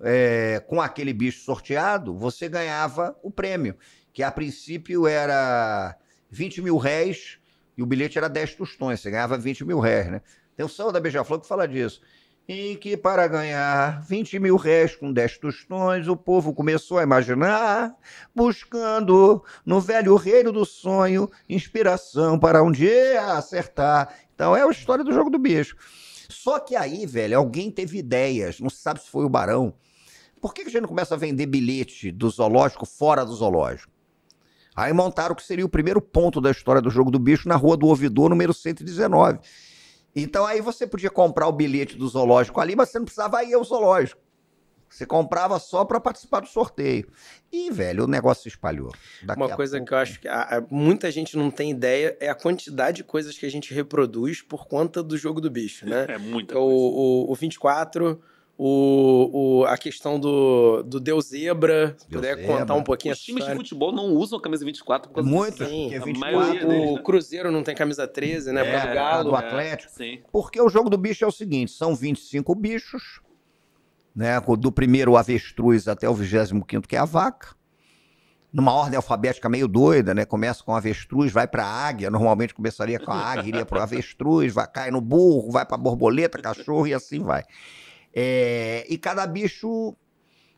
é, com aquele bicho sorteado, você ganhava o prêmio, que a princípio era vinte mil réis e o bilhete era dez tostões, você ganhava vinte mil réis, né? Tem um samba da Beija-Flor que fala disso. Em que, para ganhar vinte mil réis com dez tostões, o povo começou a imaginar, buscando no velho reino do sonho inspiração para um dia acertar. Então é a história do jogo do bicho. Só que aí, velho, alguém teve ideias, não se sabe se foi o Barão. Por que que a gente não começa a vender bilhete do zoológico fora do zoológico? Aí montaram o que seria o primeiro ponto da história do jogo do bicho na Rua do Ouvidor, número cento e dezenove. Então aí você podia comprar o bilhete do zoológico ali, mas você não precisava ir ao zoológico. Você comprava só para participar do sorteio. E, velho, o negócio se espalhou. Daqui Uma coisa pouco... que eu acho que a, a, muita gente não tem ideia é a quantidade de coisas que a gente reproduz por conta do jogo do bicho, né? É muita o, coisa. O, o vinte e quatro, o, o, a questão do, do Deus Zebra, se puder Zebra. Contar um pouquinho. Os times de futebol não usam a camisa vinte e quatro por causa muito, disso. Sim, vinte e quatro, deles, né? O Cruzeiro não tem camisa treze, né? É, por Galo, do Atlético. É, sim. Porque o jogo do bicho é o seguinte, são vinte e cinco bichos, né? Do primeiro o avestruz até o vigésimo quinto, que é a vaca. Numa ordem alfabética meio doida, né? Começa com avestruz, vai pra águia. Normalmente começaria com a águia, iria pro avestruz, vai, cai no burro, vai pra borboleta, cachorro e assim vai. É, e cada bicho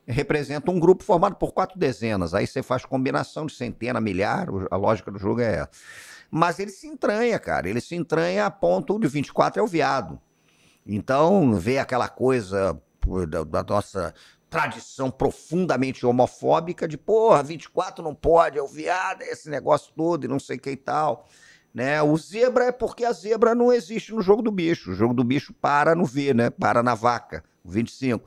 representa um grupo formado por quatro dezenas. Aí você faz combinação de centena, milhar, a lógica do jogo é essa. Mas ele se entranha, cara. Ele se entranha a ponto de vinte e quatro é o viado. Então, vê aquela coisa da, da nossa tradição profundamente homofóbica de, porra, vinte e quatro não pode, é o viado, é esse negócio todo e não sei o que e tal. Né? O zebra é porque a zebra não existe no jogo do bicho. O jogo do bicho para no V, né? Para na vaca, o vinte e cinco.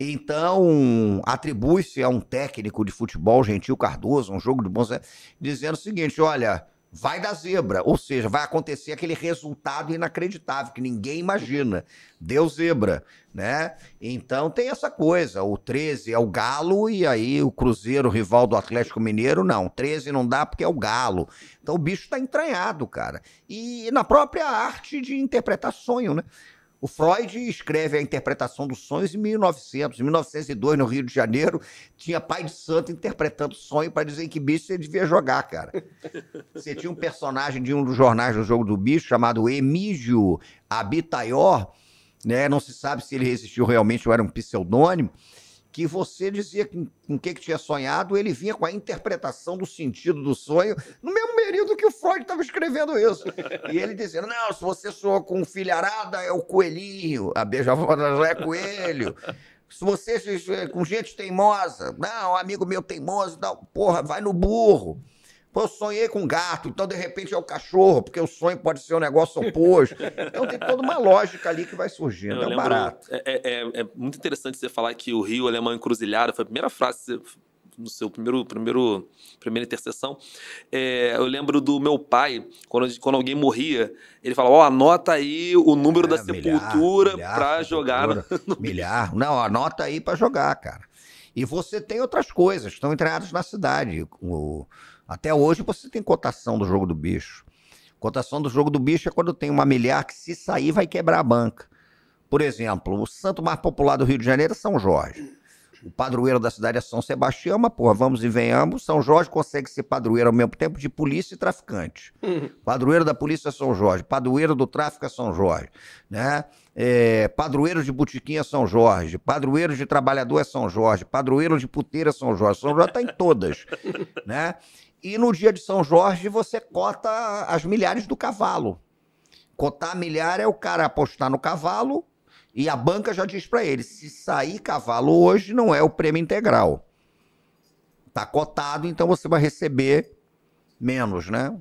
Então, atribui-se a um técnico de futebol, Gentil Cardoso, um jogo de bom senso, dizendo o seguinte, olha, vai da zebra. Ou seja, vai acontecer aquele resultado inacreditável, que ninguém imagina. Deu zebra, né? Então, tem essa coisa. O treze é o Galo e aí o Cruzeiro, rival do Atlético Mineiro, não. treze não dá porque é o Galo. Então, o bicho tá entranhado, cara. E na própria arte de interpretar sonho, né? O Freud escreve a interpretação dos sonhos em mil e novecentos. Em mil novecentos e dois, no Rio de Janeiro, tinha pai de santo interpretando sonho para dizer que bicho você devia jogar, cara. Você tinha um personagem de um dos jornais do Jogo do Bicho chamado Emígio Abitaior, né? Não se sabe se ele existiu realmente ou era um pseudônimo, que você dizia com o que, que tinha sonhado, ele vinha com a interpretação do sentido do sonho, no mesmo período que o Freud estava escrevendo isso. E ele dizendo, não, se você sonhou com filharada, é o coelhinho, a beija-flor já é coelho. Se você se, com gente teimosa, não, um amigo meu teimoso, não, porra, vai no burro. Pô, eu sonhei com um gato, então de repente é o cachorro, porque o sonho pode ser um negócio oposto. Então tem toda uma lógica ali que vai surgindo, eu é um lembro, barato. É, é, é muito interessante você falar que o Rio é uma encruzilhada, foi a primeira frase no seu primeiro, primeiro, primeira intercessão. É, eu lembro do meu pai, quando, quando alguém morria, ele falava, ó, oh, anota aí o número é, da milhar, sepultura para jogar. No... Milhar, não, anota aí para jogar, cara. E você tem outras coisas, estão entreadas na cidade, o... Até hoje você tem cotação do Jogo do Bicho. Cotação do Jogo do Bicho é quando tem uma milhar que, se sair, vai quebrar a banca. Por exemplo, o santo mais popular do Rio de Janeiro é São Jorge. O padroeiro da cidade é São Sebastião, mas, porra, vamos e venhamos, São Jorge consegue ser padroeiro ao mesmo tempo de polícia e traficante. Uhum. Padroeiro da polícia é São Jorge, padroeiro do tráfico é São Jorge, né? É, padroeiro de botiquim é São Jorge, padroeiro de trabalhador é São Jorge, padroeiro de puteira é São Jorge. São Jorge está em todas, né? E no dia de São Jorge você cota as milhares do cavalo. Cotar a milhar é o cara apostar no cavalo e a banca já diz para ele, se sair cavalo hoje não é o prêmio integral. Tá cotado, então você vai receber menos, né?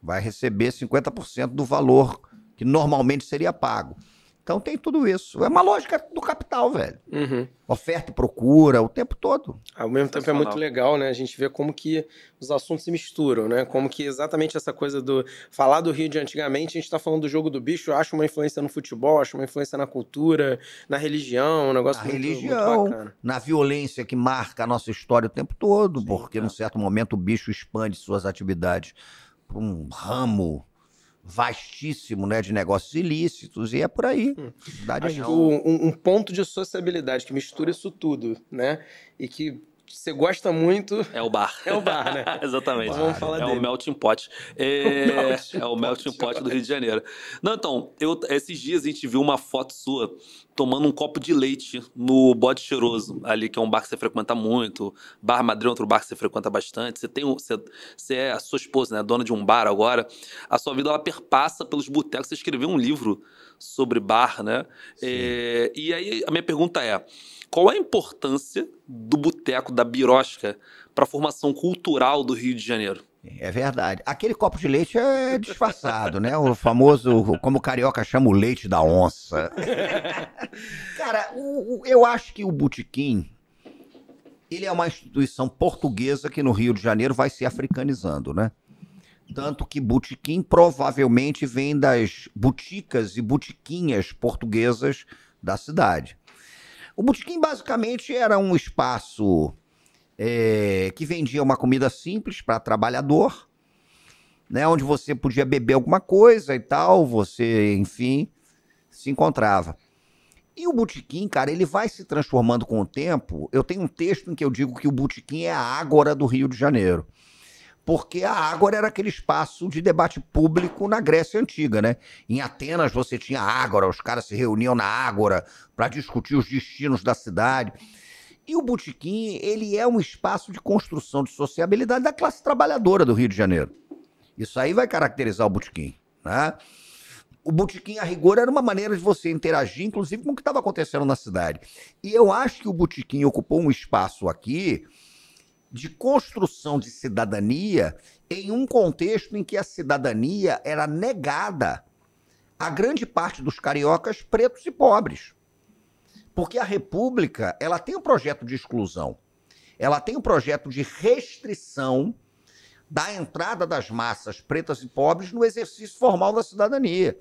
Vai receber cinquenta por cento do valor que normalmente seria pago. Então tem tudo isso. É uma lógica do capital, velho. Uhum. Oferta e procura o tempo todo. Ao mesmo tempo é muito legal, né? A gente vê como que os assuntos se misturam, né? Como que exatamente essa coisa do... Falar do Rio de antigamente, a gente tá falando do Jogo do Bicho, acha uma influência no futebol, acha uma influência na cultura, na religião, um negócio na muito, religião, muito bacana. Na violência que marca a nossa história o tempo todo, sim, porque tá. Num certo momento o bicho expande suas atividades para um ramo... vastíssimo, né, de negócios ilícitos, e é por aí. Hum. Acho que um, um ponto de sociabilidade que mistura isso tudo, né, e que você gosta muito... É o bar. É o bar, né? Exatamente. Bar, vamos falar é dele. O melting pot. É o melting, é o melting pot, pot do Rio de Janeiro. Não, então, eu, esses dias a gente viu uma foto sua tomando um copo de leite no Bode Cheiroso, ali que é um bar que você frequenta muito. Bar Madri é outro bar que você frequenta bastante. Você, tem um, você, você é a sua esposa, né? Dona de um bar agora. A sua vida, ela perpassa pelos botecos. Você escreveu um livro sobre bar, né? É, e aí, a minha pergunta é... Qual é a importância do boteco, da birosca, para a formação cultural do Rio de Janeiro? É verdade. Aquele copo de leite é disfarçado, né? O famoso, como o carioca chama, o leite da onça. Cara, o, o, eu acho que o botequim, ele é uma instituição portuguesa que no Rio de Janeiro vai se africanizando, né? Tanto que botequim provavelmente vem das boticas e botiquinhas portuguesas da cidade. O botequim basicamente era um espaço é, que vendia uma comida simples para trabalhador, né, onde você podia beber alguma coisa e tal, você, enfim, se encontrava. E o botequim, cara, ele vai se transformando com o tempo. Eu tenho um texto em que eu digo que o botequim é a ágora do Rio de Janeiro, porque a ágora era aquele espaço de debate público na Grécia Antiga, né? Em Atenas você tinha a ágora, os caras se reuniam na ágora para discutir os destinos da cidade. E o botequim, ele é um espaço de construção de sociabilidade da classe trabalhadora do Rio de Janeiro. Isso aí vai caracterizar o botequim, né? O botequim, a rigor, era uma maneira de você interagir, inclusive, com o que estava acontecendo na cidade. E eu acho que o botequim ocupou um espaço aqui de construção de cidadania em um contexto em que a cidadania era negada a grande parte dos cariocas pretos e pobres. Porque a República, ela tem um projeto de exclusão, ela tem um projeto de restrição da entrada das massas pretas e pobres no exercício formal da cidadania.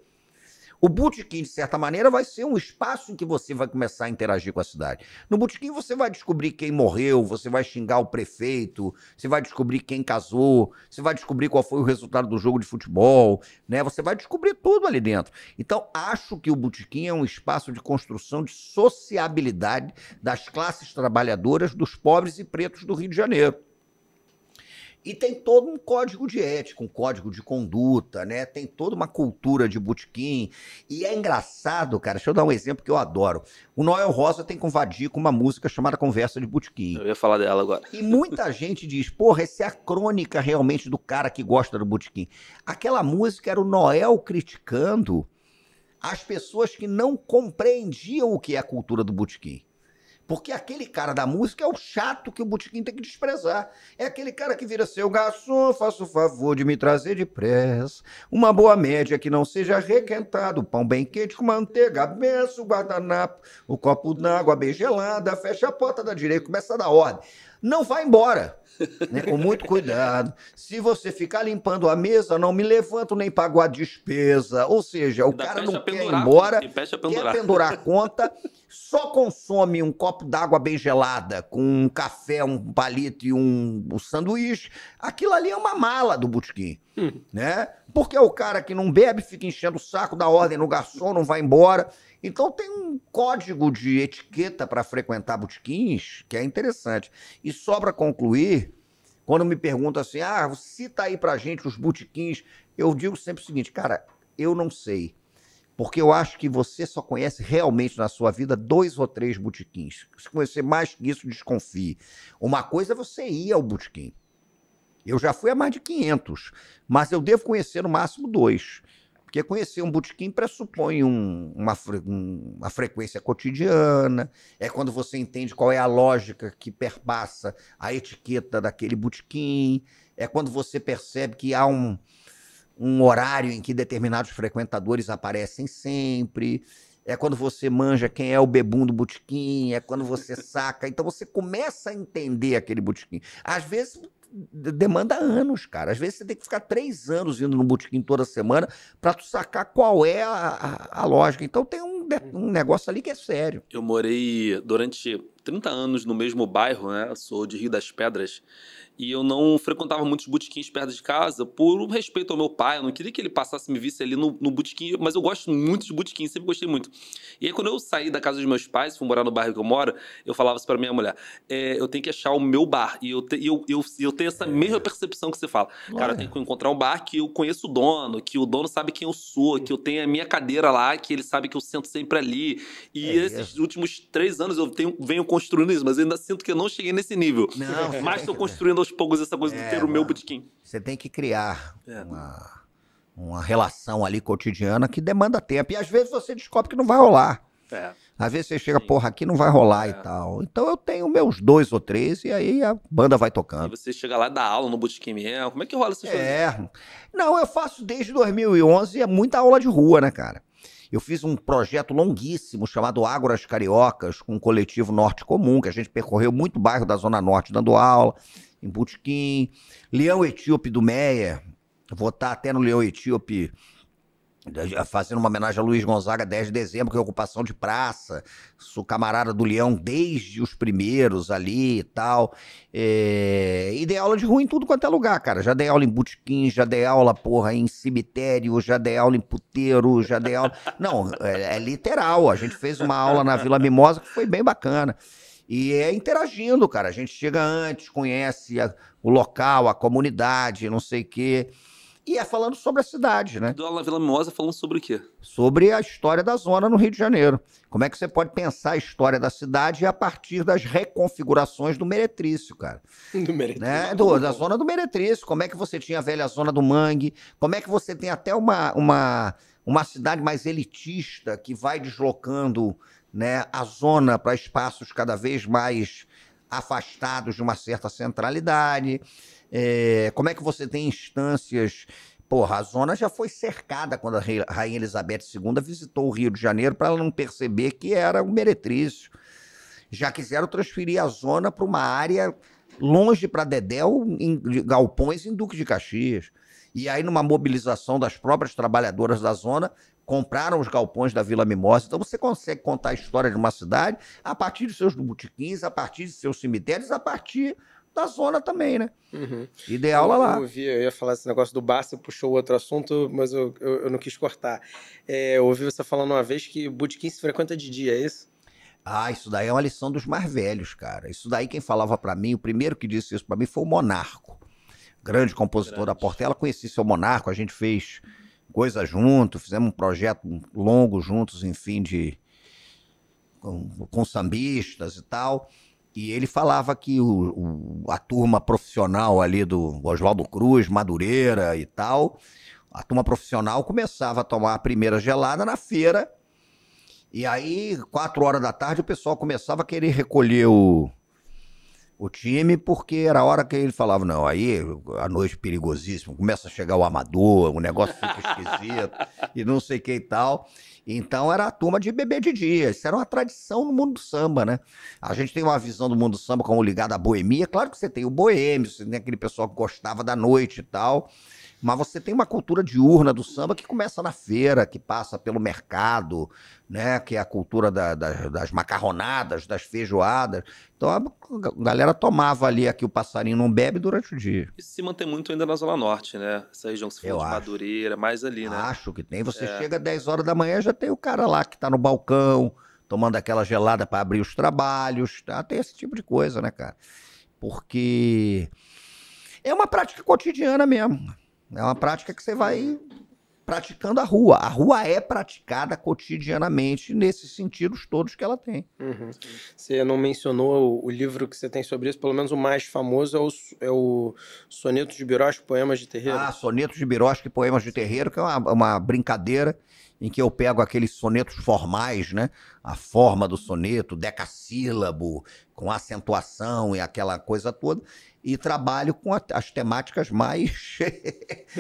O botequim, de certa maneira, vai ser um espaço em que você vai começar a interagir com a cidade. No botequim você vai descobrir quem morreu, você vai xingar o prefeito, você vai descobrir quem casou, você vai descobrir qual foi o resultado do jogo de futebol, né? Você vai descobrir tudo ali dentro. Então, acho que o botequim é um espaço de construção de sociabilidade das classes trabalhadoras, dos pobres e pretos do Rio de Janeiro. E tem todo um código de ética, um código de conduta, né? Tem toda uma cultura de botequim. E é engraçado, cara, deixa eu dar um exemplo que eu adoro. O Noel Rosa tem com o Vadico uma música chamada Conversa de Botequim. Eu ia falar dela agora. E muita gente diz, porra, essa é a crônica realmente do cara que gosta do botequim. Aquela música era o Noel criticando as pessoas que não compreendiam o que é a cultura do botequim. Porque aquele cara da música é o chato que o botequim tem que desprezar. É aquele cara que vira seu garçom, faça o favor de me trazer depressa uma boa média que não seja requentada, pão bem quente com manteiga, abenço, o guardanapo, o copo d'água bem gelada, fecha a porta da direita, começa a dar ordem. Não vai embora, né? Com muito cuidado. Se você ficar limpando a mesa, não me levanto nem pago a despesa. Ou seja, o ainda cara não quer ir embora, quer pendurar. pendurar a conta, só consome um copo d'água bem gelada, com um café, um palito e um, um sanduíche. Aquilo ali é uma mala do botequim, hum. né? Porque é o cara que não bebe, fica enchendo o saco, dá ordem no garçom, não vai embora. Então tem um código de etiqueta para frequentar botequins que é interessante. E só para concluir, quando me perguntam assim, ah, cita aí pra gente os botequins, eu digo sempre o seguinte, cara, eu não sei. Porque eu acho que você só conhece realmente na sua vida dois ou três botequins. Se conhecer mais que isso, desconfie. Uma coisa é você ir ao botequim. Eu já fui a mais de quinhentos, mas eu devo conhecer no máximo dois. Porque conhecer um botequim pressupõe um, uma, uma frequência cotidiana, é quando você entende qual é a lógica que perpassa a etiqueta daquele botequim, é quando você percebe que há um, um horário em que determinados frequentadores aparecem sempre, é quando você manja quem é o bebum do botequim, é quando você saca. Então você começa a entender aquele botequim. Às vezes demanda anos, cara. Às vezes você tem que ficar três anos indo no botequim toda semana pra tu sacar qual é a, a, a lógica. Então tem um, um negócio ali que é sério. Eu morei durante trinta anos no mesmo bairro, né? Eu sou de Rio das Pedras. E eu não frequentava muitos botequins perto de casa por um respeito ao meu pai. Eu não queria que ele passasse e me visse ali no, no botequim, mas eu gosto muito de botequim, sempre gostei muito. E aí, quando eu saí da casa dos meus pais, fui morar no bairro que eu moro, eu falava isso pra minha mulher, é, eu tenho que achar o meu bar. E eu, te, eu, eu, eu tenho essa é. mesma percepção que você fala. Olha. Cara, eu tenho que encontrar um bar que eu conheço o dono, que o dono sabe quem eu sou, que eu tenho a minha cadeira lá, que ele sabe que eu sento sempre ali. E é esses isso. últimos três anos eu tenho, venho construindo isso, mas eu ainda sinto que eu não cheguei nesse nível. Não, mas estou construindo aos poucos essa coisa é, de ter o mano, meu botequim. Você tem que criar é. uma, uma relação ali cotidiana que demanda tempo. E às vezes você descobre que não vai rolar. É. Às vezes você chega, Sim. porra, aqui não vai rolar é. e tal. Então eu tenho meus dois ou três e aí a banda vai tocando. E você chega lá e dá aula no botequim mesmo. Como é que rola essas coisas? É. Não, eu faço desde dois mil e onze, é muita aula de rua, né, cara? Eu fiz um projeto longuíssimo chamado Ágoras Cariocas, com o coletivo Norte Comum, que a gente percorreu muito bairro da Zona Norte dando aula, em botequim. Leão Etíope do Meia, vou estar até no Leão Etíope fazendo uma homenagem a Luiz Gonzaga, dez de dezembro, que é ocupação de praça. Sou camarada do Leão desde os primeiros ali e tal. É... E dei aula de rua em tudo quanto é lugar, cara. Já dei aula em botequim, já dei aula, porra, em cemitério, já dei aula em puteiro, já dei aula... Não, é, é literal. A gente fez uma aula na Vila Mimosa que foi bem bacana. E é interagindo, cara. A gente chega antes, conhece a... o local, a comunidade, não sei o quê... E é falando sobre a cidade, né? Do Vila Mimosa falando sobre o quê? Sobre a história da zona no Rio de Janeiro. Como é que você pode pensar a história da cidade a partir das reconfigurações do meretrício, cara? Do meretrício. Né? Do, da zona do meretrício. Como é que você tinha a velha zona do Mangue? Como é que você tem até uma, uma, uma cidade mais elitista que vai deslocando, né, a zona para espaços cada vez mais afastados de uma certa centralidade? É, como é que você tem instâncias... Porra, a zona já foi cercada quando a Rainha Elizabeth segunda visitou o Rio de Janeiro para ela não perceber que era um meretrício. Já quiseram transferir a zona para uma área longe para Dedéu, em galpões em Duque de Caxias. E aí, numa mobilização das próprias trabalhadoras da zona, compraram os galpões da Vila Mimosa. Então você consegue contar a história de uma cidade a partir dos seus botiquins, a partir dos seus cemitérios, a partir da zona também, né? Uhum. Ideal eu, lá. Eu, ouvi, eu ia falar esse negócio do bar, você puxou outro assunto, mas eu, eu, eu não quis cortar. É, eu ouvi você falando uma vez que botiquim se frequenta de dia, é isso? Ah, isso daí é uma lição dos mais velhos, cara. Isso daí quem falava pra mim, o primeiro que disse isso pra mim foi o Monarco. Grande compositor grande. Da Portela, conheci seu Monarco, a gente fez coisa junto, fizemos um projeto longo juntos, enfim, de com, com sambistas e tal. E ele falava que o, o, a turma profissional ali do Oswaldo Cruz, Madureira e tal, a turma profissional começava a tomar a primeira gelada na feira. E aí, quatro horas da tarde, o pessoal começava a querer recolher o, o time, porque era a hora que ele falava, não, aí a noite perigosíssima, começa a chegar o amador, o negócio fica esquisito, e não sei o que e tal. Então era a turma de beber de dia, isso era uma tradição no mundo do samba, né? A gente tem uma visão do mundo do samba como ligada à boemia, claro que você tem o boêmio, você tem aquele pessoal que gostava da noite e tal, mas você tem uma cultura diurna do samba que começa na feira, que passa pelo mercado, né? Que é a cultura da, da, das macarronadas, das feijoadas. Então a galera tomava ali, aqui o passarinho não bebe durante o dia. Isso se mantém muito ainda na Zona Norte, né? Essa região que se fala de Madureira, mais ali, né? Acho que tem. Você é. chega às dez horas da manhã, já tem o cara lá que tá no balcão, tomando aquela gelada para abrir os trabalhos, tá? Tem esse tipo de coisa, né, cara? Porque é uma prática cotidiana mesmo. É uma prática que você vai praticando a rua. A rua é praticada cotidianamente nesses sentidos todos que ela tem. Uhum. Você não mencionou o, o livro que você tem sobre isso, pelo menos o mais famoso é o, é o Sonetos de Birosca e Poemas de Terreiro. Ah, Sonetos de Birosca e Poemas de Terreiro, que é uma, uma brincadeira em que eu pego aqueles sonetos formais, né? A forma do soneto, decassílabo, com acentuação e aquela coisa toda, e trabalho com a, as temáticas mais,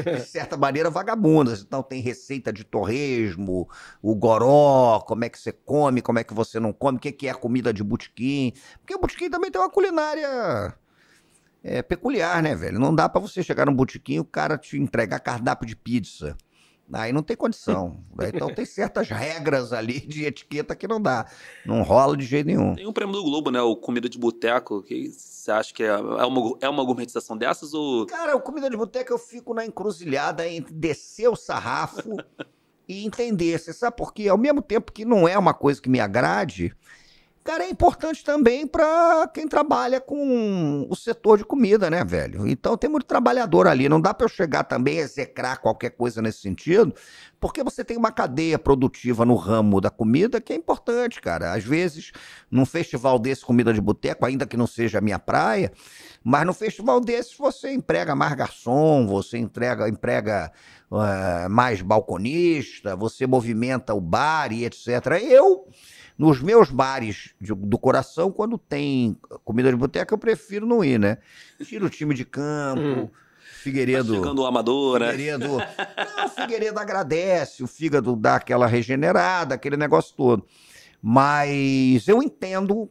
de certa maneira, vagabundas. Então tem receita de torresmo, o goró, como é que você come, como é que você não come, o que, que é comida de botequim. Porque o botequim também tem uma culinária... é, peculiar, né, velho? Não dá pra você chegar num botequim e o cara te entregar cardápio de pizza. Aí não tem condição. Então tem certas regras ali de etiqueta que não dá. Não rola de jeito nenhum. Tem um prêmio do Globo, né? O Comida de Boteco. Que você acha que é, é, uma, é uma gourmetização dessas? Ou... cara, o Comida de Boteco eu fico na encruzilhada entre descer o sarrafo e entender. Você sabe por quê? Ao mesmo tempo que não é uma coisa que me agrade, cara, é importante também para quem trabalha com o setor de comida, né, velho? Então tem muito trabalhador ali, não dá para eu chegar também a execrar qualquer coisa nesse sentido, porque você tem uma cadeia produtiva no ramo da comida que é importante, cara. Às vezes, num festival desse, comida de boteco, ainda que não seja a minha praia, mas num festival desse você emprega mais garçom, você entrega, emprega uh, mais balconista, você movimenta o bar e etcétera. Eu... nos meus bares de, do coração, quando tem comida de boteca, eu prefiro não ir, né? Tiro o time de campo, hum, Figueiredo... tá chegando o amador, né? Figueiredo... não, o Figueiredo agradece, o fígado dá aquela regenerada, aquele negócio todo. Mas eu entendo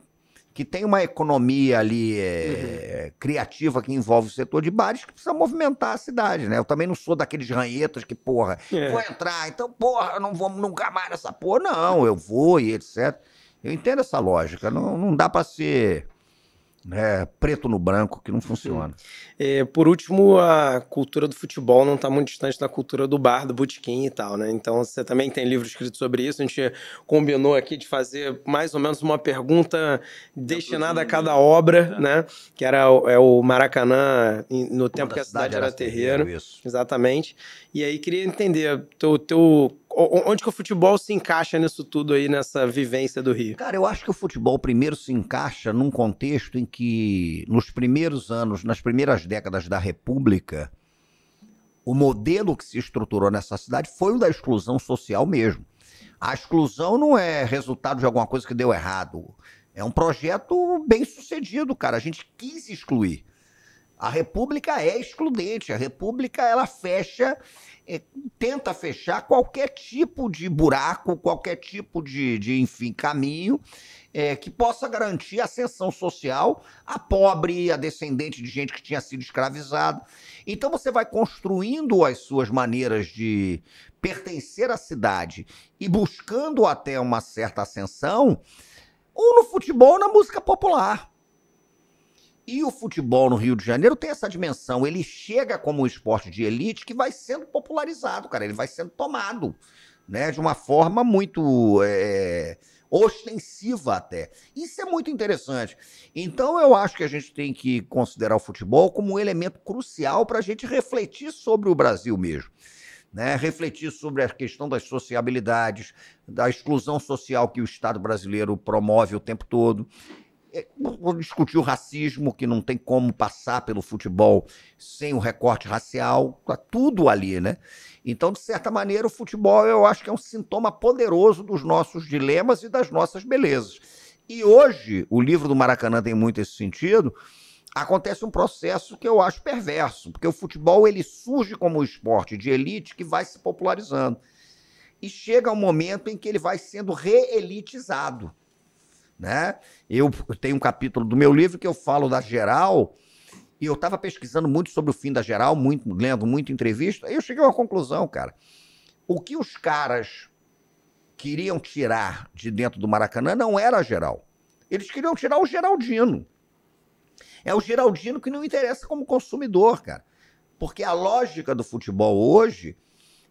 que tem uma economia ali é, uhum. criativa que envolve o setor de bares que precisa movimentar a cidade, né? Eu também não sou daqueles ranhetas que, porra, é. vou entrar, então, porra, não vou nunca mais nessa porra. Não, eu vou e etcétera. Eu entendo essa lógica. Não, não dá pra ser é, preto no branco, que não funciona. É, por último, a cultura do futebol não está muito distante da cultura do bar, do botequim e tal, né? Então você também tem livro escrito sobre isso. A gente combinou aqui de fazer mais ou menos uma pergunta destinada a cada obra, né? Que era é o Maracanã no tempo que a cidade era terreiro. Exatamente. E aí queria entender teu, teu onde que o futebol se encaixa nisso tudo aí, nessa vivência do Rio? Cara, eu acho que o futebol primeiro se encaixa num contexto em que, nos primeiros anos, nas primeiras décadas da República, o modelo que se estruturou nessa cidade foi o da exclusão social mesmo. A exclusão não é resultado de alguma coisa que deu errado. É um projeto bem sucedido, cara. A gente quis excluir. A República é excludente, a República ela fecha, é, tenta fechar qualquer tipo de buraco, qualquer tipo de, de enfim, caminho é, que possa garantir a ascensão social a pobre, a descendente de gente que tinha sido escravizada. Então você vai construindo as suas maneiras de pertencer à cidade e buscando até uma certa ascensão, ou no futebol ou na música popular. E o futebol no Rio de Janeiro tem essa dimensão, ele chega como um esporte de elite que vai sendo popularizado, cara, ele vai sendo tomado, né, de uma forma muito é, ostensiva até. Isso é muito interessante. Então eu acho que a gente tem que considerar o futebol como um elemento crucial para a gente refletir sobre o Brasil mesmo. Né, refletir sobre a questão das sociabilidades, da exclusão social que o Estado brasileiro promove o tempo todo. Discutir o racismo, que não tem como passar pelo futebol sem o recorte racial, tudo ali, né? Então, de certa maneira, o futebol eu acho que é um sintoma poderoso dos nossos dilemas e das nossas belezas. E hoje, o livro do Maracanã tem muito esse sentido, acontece um processo que eu acho perverso, porque o futebol ele surge como um esporte de elite que vai se popularizando. E chega um momento em que ele vai sendo reelitizado. Né? Eu tenho um capítulo do meu livro que eu falo da geral, e eu estava pesquisando muito sobre o fim da geral, muito, lendo muita entrevista, e eu cheguei a uma conclusão, cara. O que os caras queriam tirar de dentro do Maracanã não era a geral. Eles queriam tirar o Geraldino. É o Geraldino que não interessa como consumidor, cara. Porque a lógica do futebol hoje,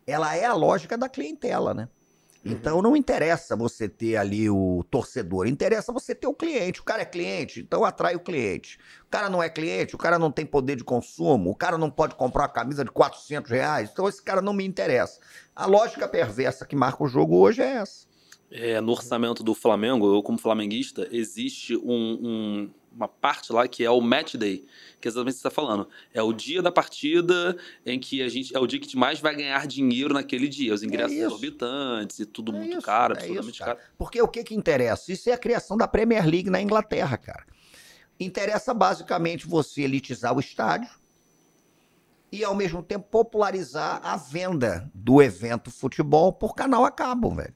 ela é a lógica da clientela, né? Então não interessa você ter ali o torcedor, interessa você ter o cliente. O cara é cliente, então atrai o cliente. O cara não é cliente, o cara não tem poder de consumo, o cara não pode comprar uma camisa de quatrocentos reais, então esse cara não me interessa. A lógica perversa que marca o jogo hoje é essa. É, no orçamento do Flamengo, eu como flamenguista, existe um, um, uma parte lá que é o match day, que exatamente você está falando. É o dia da partida em que a gente... É o dia que a gente mais vai ganhar dinheiro naquele dia. Os ingressos é exorbitantes e tudo é muito isso, caro, é absolutamente isso, caro. Porque o que que interessa? Isso é a criação da Premier League na Inglaterra, cara. Interessa basicamente você elitizar o estádio e ao mesmo tempo popularizar a venda do evento futebol por canal a cabo, velho.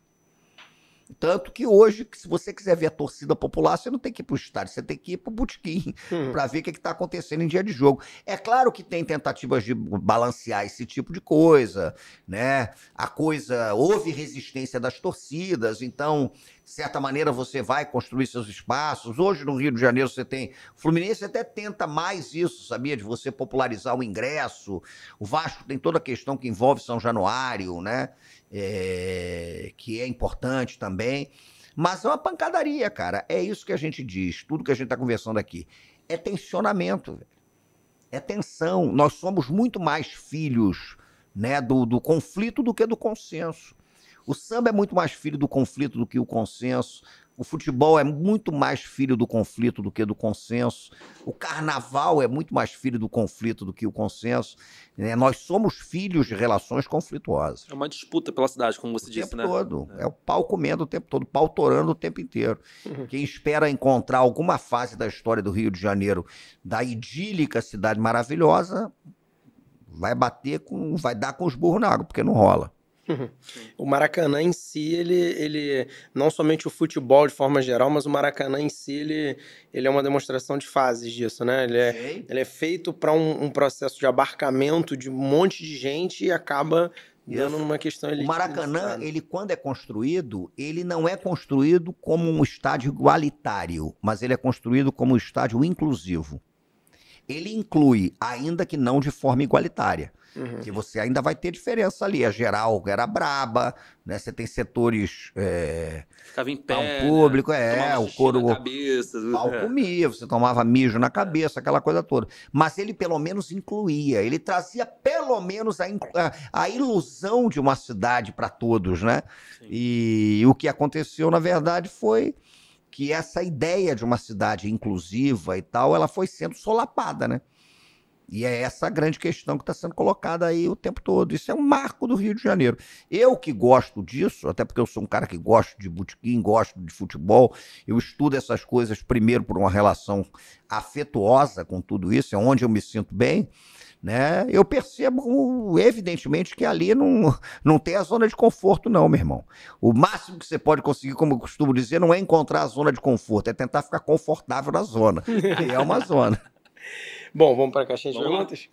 Tanto que hoje, se você quiser ver a torcida popular, você não tem que ir para o estádio, você tem que ir para o botequim hum. para ver o que está acontecendo em dia de jogo. É claro que tem tentativas de balancear esse tipo de coisa, né? A coisa, houve resistência das torcidas, então, de certa maneira, você vai construir seus espaços. Hoje, no Rio de Janeiro, você tem... O Fluminense até tenta mais isso, sabia? De você popularizar o ingresso. O Vasco tem toda a questão que envolve São Januário, né? É, que é importante também, mas é uma pancadaria, cara, é isso que a gente diz, tudo que a gente está conversando aqui, é tensionamento, velho. É tensão, nós somos muito mais filhos, né, do, do conflito do que do consenso, o samba é muito mais filho do conflito do que o consenso, o futebol é muito mais filho do conflito do que do consenso, o carnaval é muito mais filho do conflito do que o consenso. Né? Nós somos filhos de relações conflituosas. É uma disputa pela cidade, como você o disse, tempo né? todo. É. É o pau comendo o tempo todo, o pau torando o tempo inteiro. Uhum. Quem espera encontrar alguma fase da história do Rio de Janeiro, da idílica cidade maravilhosa, vai bater com, vai dar com os burros na água, porque não rola. O Maracanã em si, ele, ele não somente o futebol de forma geral, mas o Maracanã em si, ele, ele é uma demonstração de fases disso, né? Ele é, ele é feito para um, um processo de abarcamento de um monte de gente e acaba dando numa questão... O Maracanã, ele, quando é construído, ele não é construído como um estádio igualitário, mas ele é construído como um estádio inclusivo. Ele inclui, ainda que não de forma igualitária. Uhum. Que você ainda vai ter diferença ali. A geral era braba, né? Você tem setores... É, ficava em pé, né? Público, é, o couro... O pau comia, você tomava mijo na cabeça, aquela coisa toda. Mas ele pelo menos incluía, ele trazia pelo menos a, a ilusão de uma cidade para todos, né? Sim. E o que aconteceu, na verdade, foi que essa ideia de uma cidade inclusiva e tal, ela foi sendo solapada, né? E é essa a grande questão que está sendo colocada aí o tempo todo. Isso é um marco do Rio de Janeiro. Eu que gosto disso, até porque eu sou um cara que gosto de botequim, gosto de futebol, eu estudo essas coisas primeiro por uma relação afetuosa com tudo isso, é onde eu me sinto bem, né? Eu percebo, evidentemente, que ali não, não tem a zona de conforto não, meu irmão. O máximo que você pode conseguir, como eu costumo dizer, não é encontrar a zona de conforto, é tentar ficar confortável na zona, que é uma zona. Bom, vamos para a caixinha de perguntas?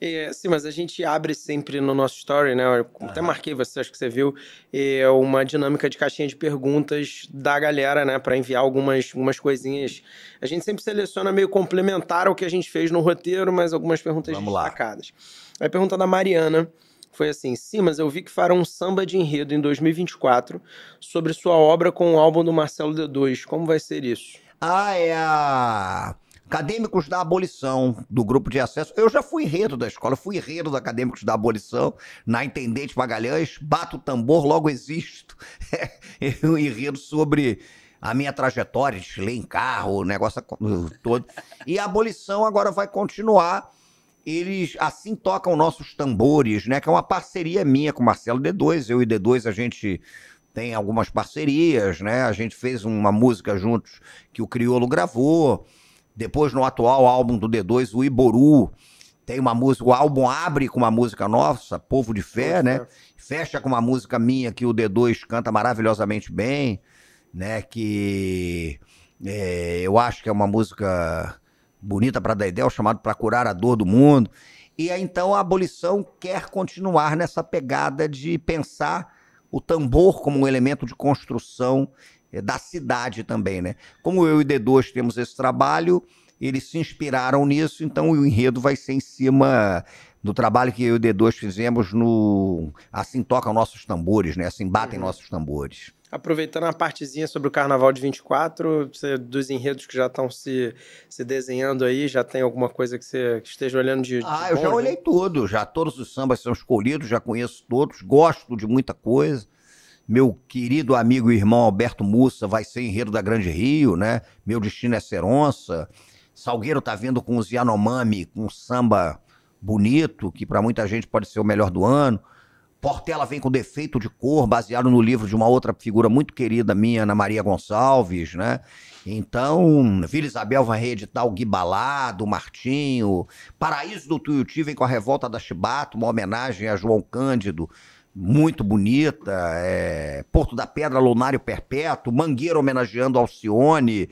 É, sim, mas a gente abre sempre no nosso story, né? Eu até marquei, você acho que você viu, é uma dinâmica de caixinha de perguntas da galera, né? Para enviar algumas, algumas coisinhas. A gente sempre seleciona meio complementar ao que a gente fez no roteiro, mas algumas perguntas vamos destacadas. Lá. A pergunta da Mariana foi assim: Simas, eu vi que farão um samba de enredo em dois mil e vinte e quatro sobre sua obra com o álbum do Marcelo D dois. Como vai ser isso? Ah, é a... Acadêmicos da Abolição, do grupo de acesso. Eu já fui enredo da escola, fui enredo da Acadêmicos da Abolição, na Intendente Magalhães, bato o tambor, logo existo. É um enredo sobre a minha trajetória de Chile em carro, o negócio todo. E a Abolição agora vai continuar. Eles assim tocam nossos tambores, né? Que é uma parceria minha com o Marcelo D dois. Eu e D dois, a gente... tem algumas parcerias, né? A gente fez uma música juntos que o Criolo gravou. Depois, no atual álbum do D dois, o Iboru, tem uma música, o álbum abre com uma música nossa, Povo de Fé, né? Fecha com uma música minha que o D dois canta maravilhosamente bem, né? Que é, eu acho que é uma música bonita para dar ideia, chamada Para Curar a Dor do Mundo. E então a Abolição quer continuar nessa pegada de pensar o tambor como um elemento de construção da cidade também, né? Como eu e D dois temos esse trabalho, eles se inspiraram nisso, então o enredo vai ser em cima do trabalho que eu e D dois fizemos no... Assim tocam nossos tambores, né? Assim batem uhum. nossos tambores. Aproveitando a partezinha sobre o Carnaval de vinte e quatro, você, dos enredos que já estão se, se desenhando aí, já tem alguma coisa que você que esteja olhando de, de Ah, bom, eu já né? olhei tudo, já todos os sambas são escolhidos, já conheço todos, gosto de muita coisa. Meu querido amigo e irmão Alberto Mussa vai ser enredo da Grande Rio, né? Meu Destino é Ser Onça. Salgueiro tá vindo com os Yanomami, com um samba bonito, que para muita gente pode ser o melhor do ano. Portela vem com Defeito de Cor, baseado no livro de uma outra figura muito querida minha, Ana Maria Gonçalves, né? Então, Vila Isabel vai reeditar o Gui Balado, o Martinho. Paraíso do Tuiuti vem com a Revolta da Chibata, uma homenagem a João Cândido, muito bonita, é, Porto da Pedra, Lunário Perpétuo, Mangueira homenageando Alcione,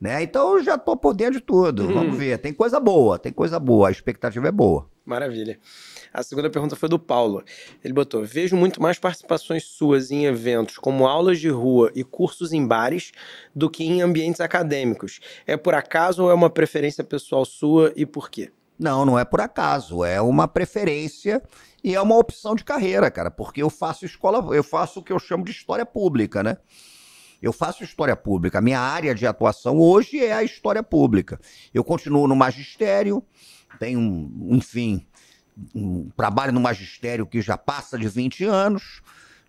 né? Então eu já tô por dentro de tudo, hum. vamos ver, tem coisa boa, tem coisa boa, a expectativa é boa. Maravilha. A segunda pergunta foi do Paulo, ele botou, vejo muito mais participações suas em eventos como aulas de rua e cursos em bares do que em ambientes acadêmicos, é por acaso ou é uma preferência pessoal sua e por quê? Não, não é por acaso, é uma preferência e é uma opção de carreira, cara, porque eu faço escola, eu faço o que eu chamo de história pública, né? Eu faço história pública, a minha área de atuação hoje é a história pública. Eu continuo no magistério, tenho, enfim, um trabalho no magistério que já passa de vinte anos,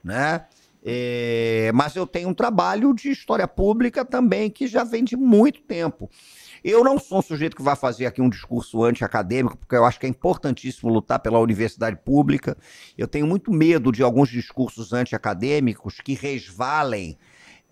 né? É, mas eu tenho um trabalho de história pública também que já vem de muito tempo. Eu não sou um sujeito que vai fazer aqui um discurso anti-acadêmico, porque eu acho que é importantíssimo lutar pela universidade pública. Eu tenho muito medo de alguns discursos anti-acadêmicos que resvalem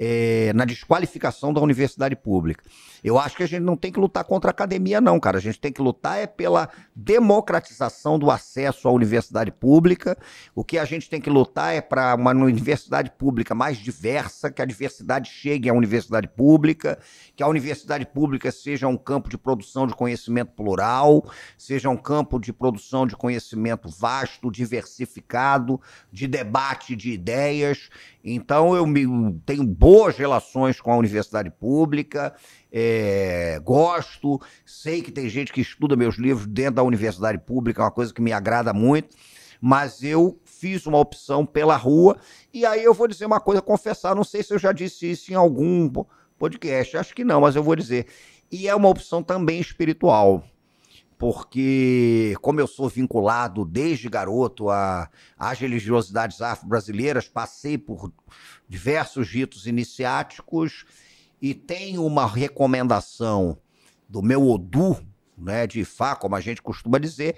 é, na desqualificação da universidade pública. Eu acho que a gente não tem que lutar contra a academia, não, cara. A gente tem que lutar é pela democratização do acesso à universidade pública. O que a gente tem que lutar é para uma universidade pública mais diversa, que a diversidade chegue à universidade pública, que a universidade pública seja um campo de produção de conhecimento plural, seja um campo de produção de conhecimento vasto, diversificado, de debate de ideias. Então, eu me, tenho boas relações com a universidade pública, É, gosto, sei que tem gente que estuda meus livros dentro da universidade pública, é uma coisa que me agrada muito, mas eu fiz uma opção pela rua, e aí eu vou dizer uma coisa, confessar, não sei se eu já disse isso em algum podcast, acho que não, mas eu vou dizer, e é uma opção também espiritual, porque como eu sou vinculado desde garoto a, às religiosidades afro-brasileiras, passei por diversos ritos iniciáticos, e tem uma recomendação do meu Odu, né, de Ifá, como a gente costuma dizer,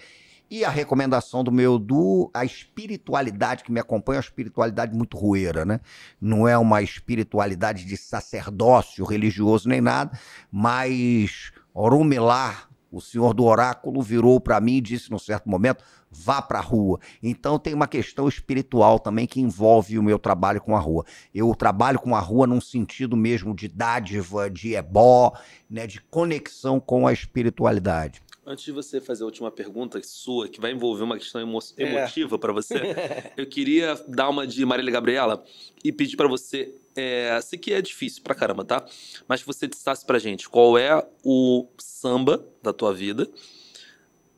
e a recomendação do meu Edu, a espiritualidade que me acompanha, é uma espiritualidade muito rueira, né? Não é uma espiritualidade de sacerdócio religioso nem nada, mas Orumilar, o senhor do oráculo, virou para mim e disse num certo momento, vá para a rua. Então tem uma questão espiritual também que envolve o meu trabalho com a rua. Eu trabalho com a rua num sentido mesmo de dádiva, de ebó, né, de conexão com a espiritualidade. Antes de você fazer a última pergunta sua, que vai envolver uma questão emo emotiva é. para você, eu queria dar uma de Marília Gabriela e pedir para você, é, sei que é difícil pra caramba, tá? Mas que você dissesse pra gente qual é o samba da tua vida,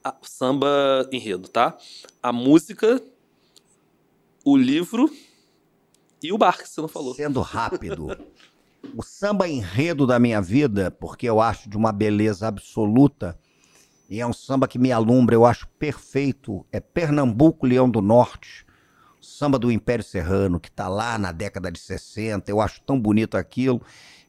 a, samba enredo, tá? A música, o livro e o bar que você não falou. Sendo rápido... O samba enredo da minha vida, porque eu acho de uma beleza absoluta, e é um samba que me alumbra, eu acho perfeito, é Pernambuco, Leão do Norte, samba do Império Serrano, que está lá na década de sessenta, eu acho tão bonito aquilo.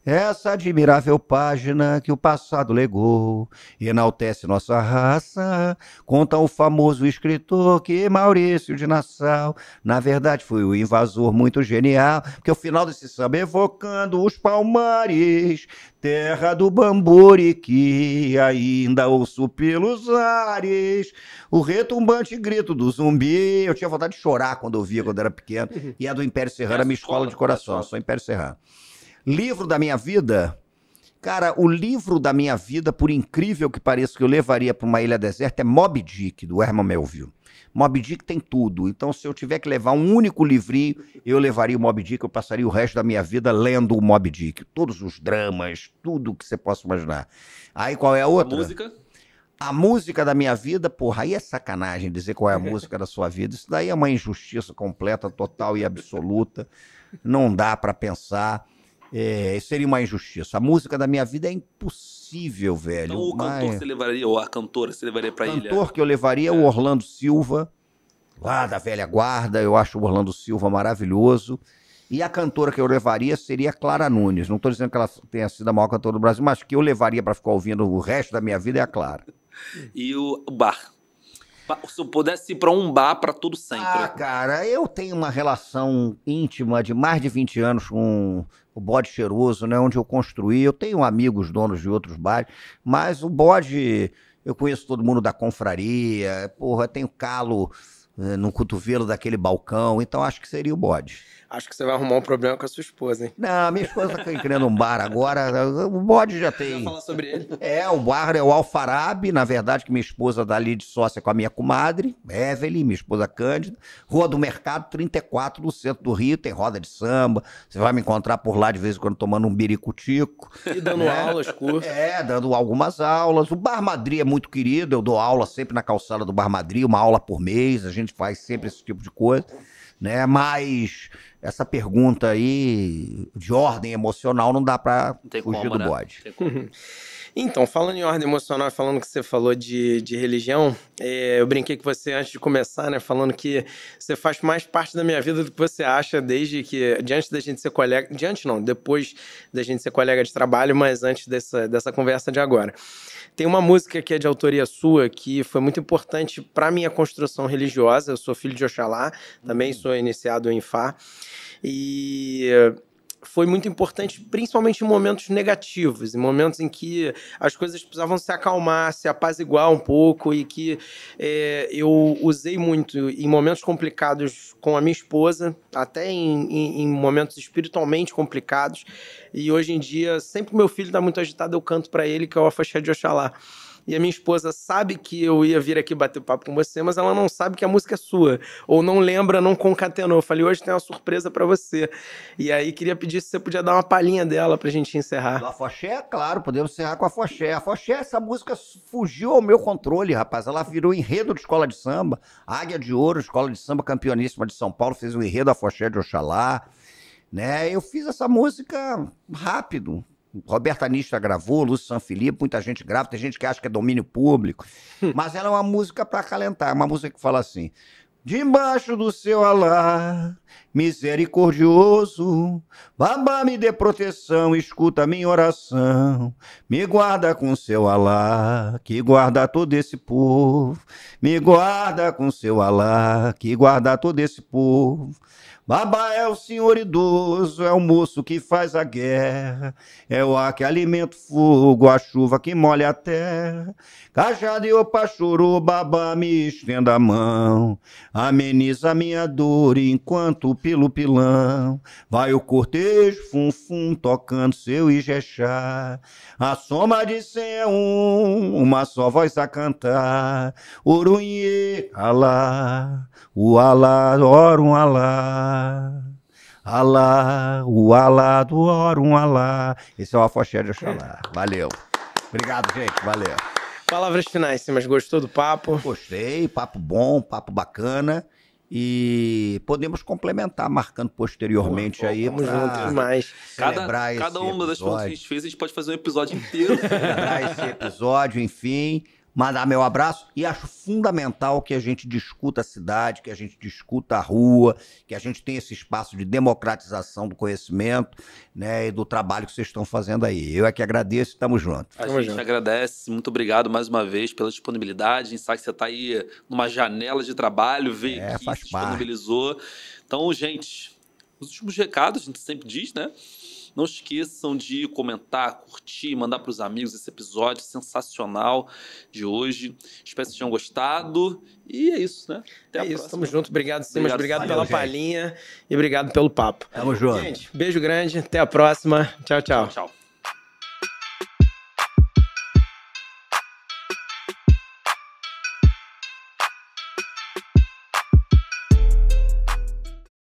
Essa admirável página que o passado legou, enaltece nossa raça, conta o famoso escritor que Maurício de Nassau, na verdade foi o invasor muito genial, porque o final desse samba, evocando os palmares, terra do Bamburiqui, ainda ouço pelos ares o retumbante grito do zumbi. Eu tinha vontade de chorar quando ouvia, quando era pequeno, e a do Império Serrano, a minha escola de coração, só Império Serrano. Livro da minha vida? Cara, o livro da minha vida, por incrível que pareça, que eu levaria para uma ilha deserta, é Moby Dick, do Herman Melville. Moby Dick tem tudo. Então, se eu tiver que levar um único livrinho, eu levaria o Moby Dick, eu passaria o resto da minha vida lendo o Moby Dick. Todos os dramas, tudo que você possa imaginar. Aí, qual é a outra? A música? A música da minha vida, porra, aí é sacanagem dizer qual é a música da sua vida. Isso daí é uma injustiça completa, total e absoluta. Não dá para pensar... É, seria uma injustiça. A música da minha vida é impossível, velho. Então, o cantor Mas... você levaria, ou a cantora você levaria pra ilha? O cantor que eu levaria é o Orlando Silva, lá da velha guarda. Eu acho o Orlando Silva maravilhoso. E a cantora que eu levaria seria a Clara Nunes. Não estou dizendo que ela tenha sido a maior cantora do Brasil, mas que eu levaria para ficar ouvindo o resto da minha vida é a Clara. E o bar? Se eu pudesse ir para um bar para tudo sempre. Ah, cara, eu tenho uma relação íntima de mais de vinte anos com o Bode Cheiroso, né, onde eu construí. Eu tenho amigos donos de outros bares, mas o Bode, eu conheço todo mundo da confraria, porra, eu tenho calo eh, no cotovelo daquele balcão, então acho que seria o Bode. Acho que você vai arrumar um problema com a sua esposa, hein? Não, minha esposa tá querendo um bar agora. O Bode já tem... Eu ia falar sobre ele. É, o bar é o Alfarabe, na verdade, que minha esposa dá ali de sócia com a minha comadre, Evelyn, minha esposa Cândida. Rua do Mercado, trinta e quatro, no centro do Rio, tem roda de samba. Você vai me encontrar por lá de vez em quando tomando um biricutico. E dando né? aulas, cursos. É, dando algumas aulas. O Bar Madri é muito querido, eu dou aula sempre na calçada do Bar Madri, uma aula por mês, a gente faz sempre esse tipo de coisa. Né? Mas essa pergunta aí de ordem emocional não dá para fugir como, do né? bode. Então, falando em ordem emocional, falando que você falou de, de religião, é, eu brinquei com você antes de começar, né? Falando que você faz mais parte da minha vida do que você acha, desde que, diante da gente ser colega, diante não, depois da gente ser colega de trabalho, mas antes dessa, dessa conversa de agora. Tem uma música que é de autoria sua, que foi muito importante para minha construção religiosa. Eu sou filho de Oxalá, também sou iniciado em Ifá, e foi muito importante, principalmente em momentos negativos, em momentos em que as coisas precisavam se acalmar, se apaziguar um pouco, e que é, eu usei muito em momentos complicados com a minha esposa, até em, em, em momentos espiritualmente complicados, e hoje em dia, sempre que meu filho está muito agitado, eu canto para ele, que é o Foché de Oxalá. E a minha esposa sabe que eu ia vir aqui bater papo com você, mas ela não sabe que a música é sua. Ou não lembra, não concatenou. Eu falei, hoje tem uma surpresa pra você. E aí queria pedir se você podia dar uma palhinha dela pra gente encerrar. A Foché, claro, podemos encerrar com a Foché. A Foché, essa música fugiu ao meu controle, rapaz. Ela virou enredo de escola de samba. Águia de Ouro, escola de samba campeoníssima de São Paulo, fez o enredo da Foché de Oxalá. Né? Eu fiz essa música rápido. Roberta Nista gravou, Lúcio Sanfilippo, muita gente grava, tem gente que acha que é domínio público, mas ela é uma música para acalentar, é uma música que fala assim, debaixo do seu alá misericordioso, babá me dê proteção, escuta minha oração, me guarda com seu alá, que guarda todo esse povo, me guarda com seu alá, que guarda todo esse povo. Babá é o senhor idoso, é o moço que faz a guerra, é o ar que alimenta o fogo, a chuva que molha a terra. Cajado e opachorô, babá me estenda a mão, ameniza a minha dor enquanto pelo pilão vai o cortejo fum-fum tocando seu ijexá. A soma de cem é um, uma só voz a cantar, orunhê, alá, o alá, orum alá. Alá, o alá do Orum Alá. Esse é o Foché de Oxalá. Valeu. Obrigado, gente. Valeu. Palavras finais, Simas. Gostou do papo? Gostei. Papo bom, papo bacana. E podemos complementar, marcando posteriormente pô, pô, aí. Vamos juntos mais. Cada, cada uma das coisas que a gente fez, a gente pode fazer um episódio inteiro. Celebrar esse episódio, enfim. Mandar meu abraço e acho fundamental que a gente discuta a cidade, que a gente discuta a rua, que a gente tenha esse espaço de democratização do conhecimento, né, e do trabalho que vocês estão fazendo aí. Eu é que agradeço e estamos juntos. A gente agradece, muito obrigado mais uma vez pela disponibilidade. A gente sabe que você está aí numa janela de trabalho, veio é, aqui, se disponibilizou. Então, gente, os últimos recados a gente sempre diz, né? Não esqueçam de comentar, curtir, mandar para os amigos esse episódio sensacional de hoje. Espero que vocês tenham gostado. E é isso, né? Até é a isso, próxima. Tamo junto. Obrigado, Simas. Obrigado, obrigado pela palhinha e obrigado pelo papo. Tamo junto. Gente, beijo grande. Até a próxima. Tchau, tchau. Tchau, tchau.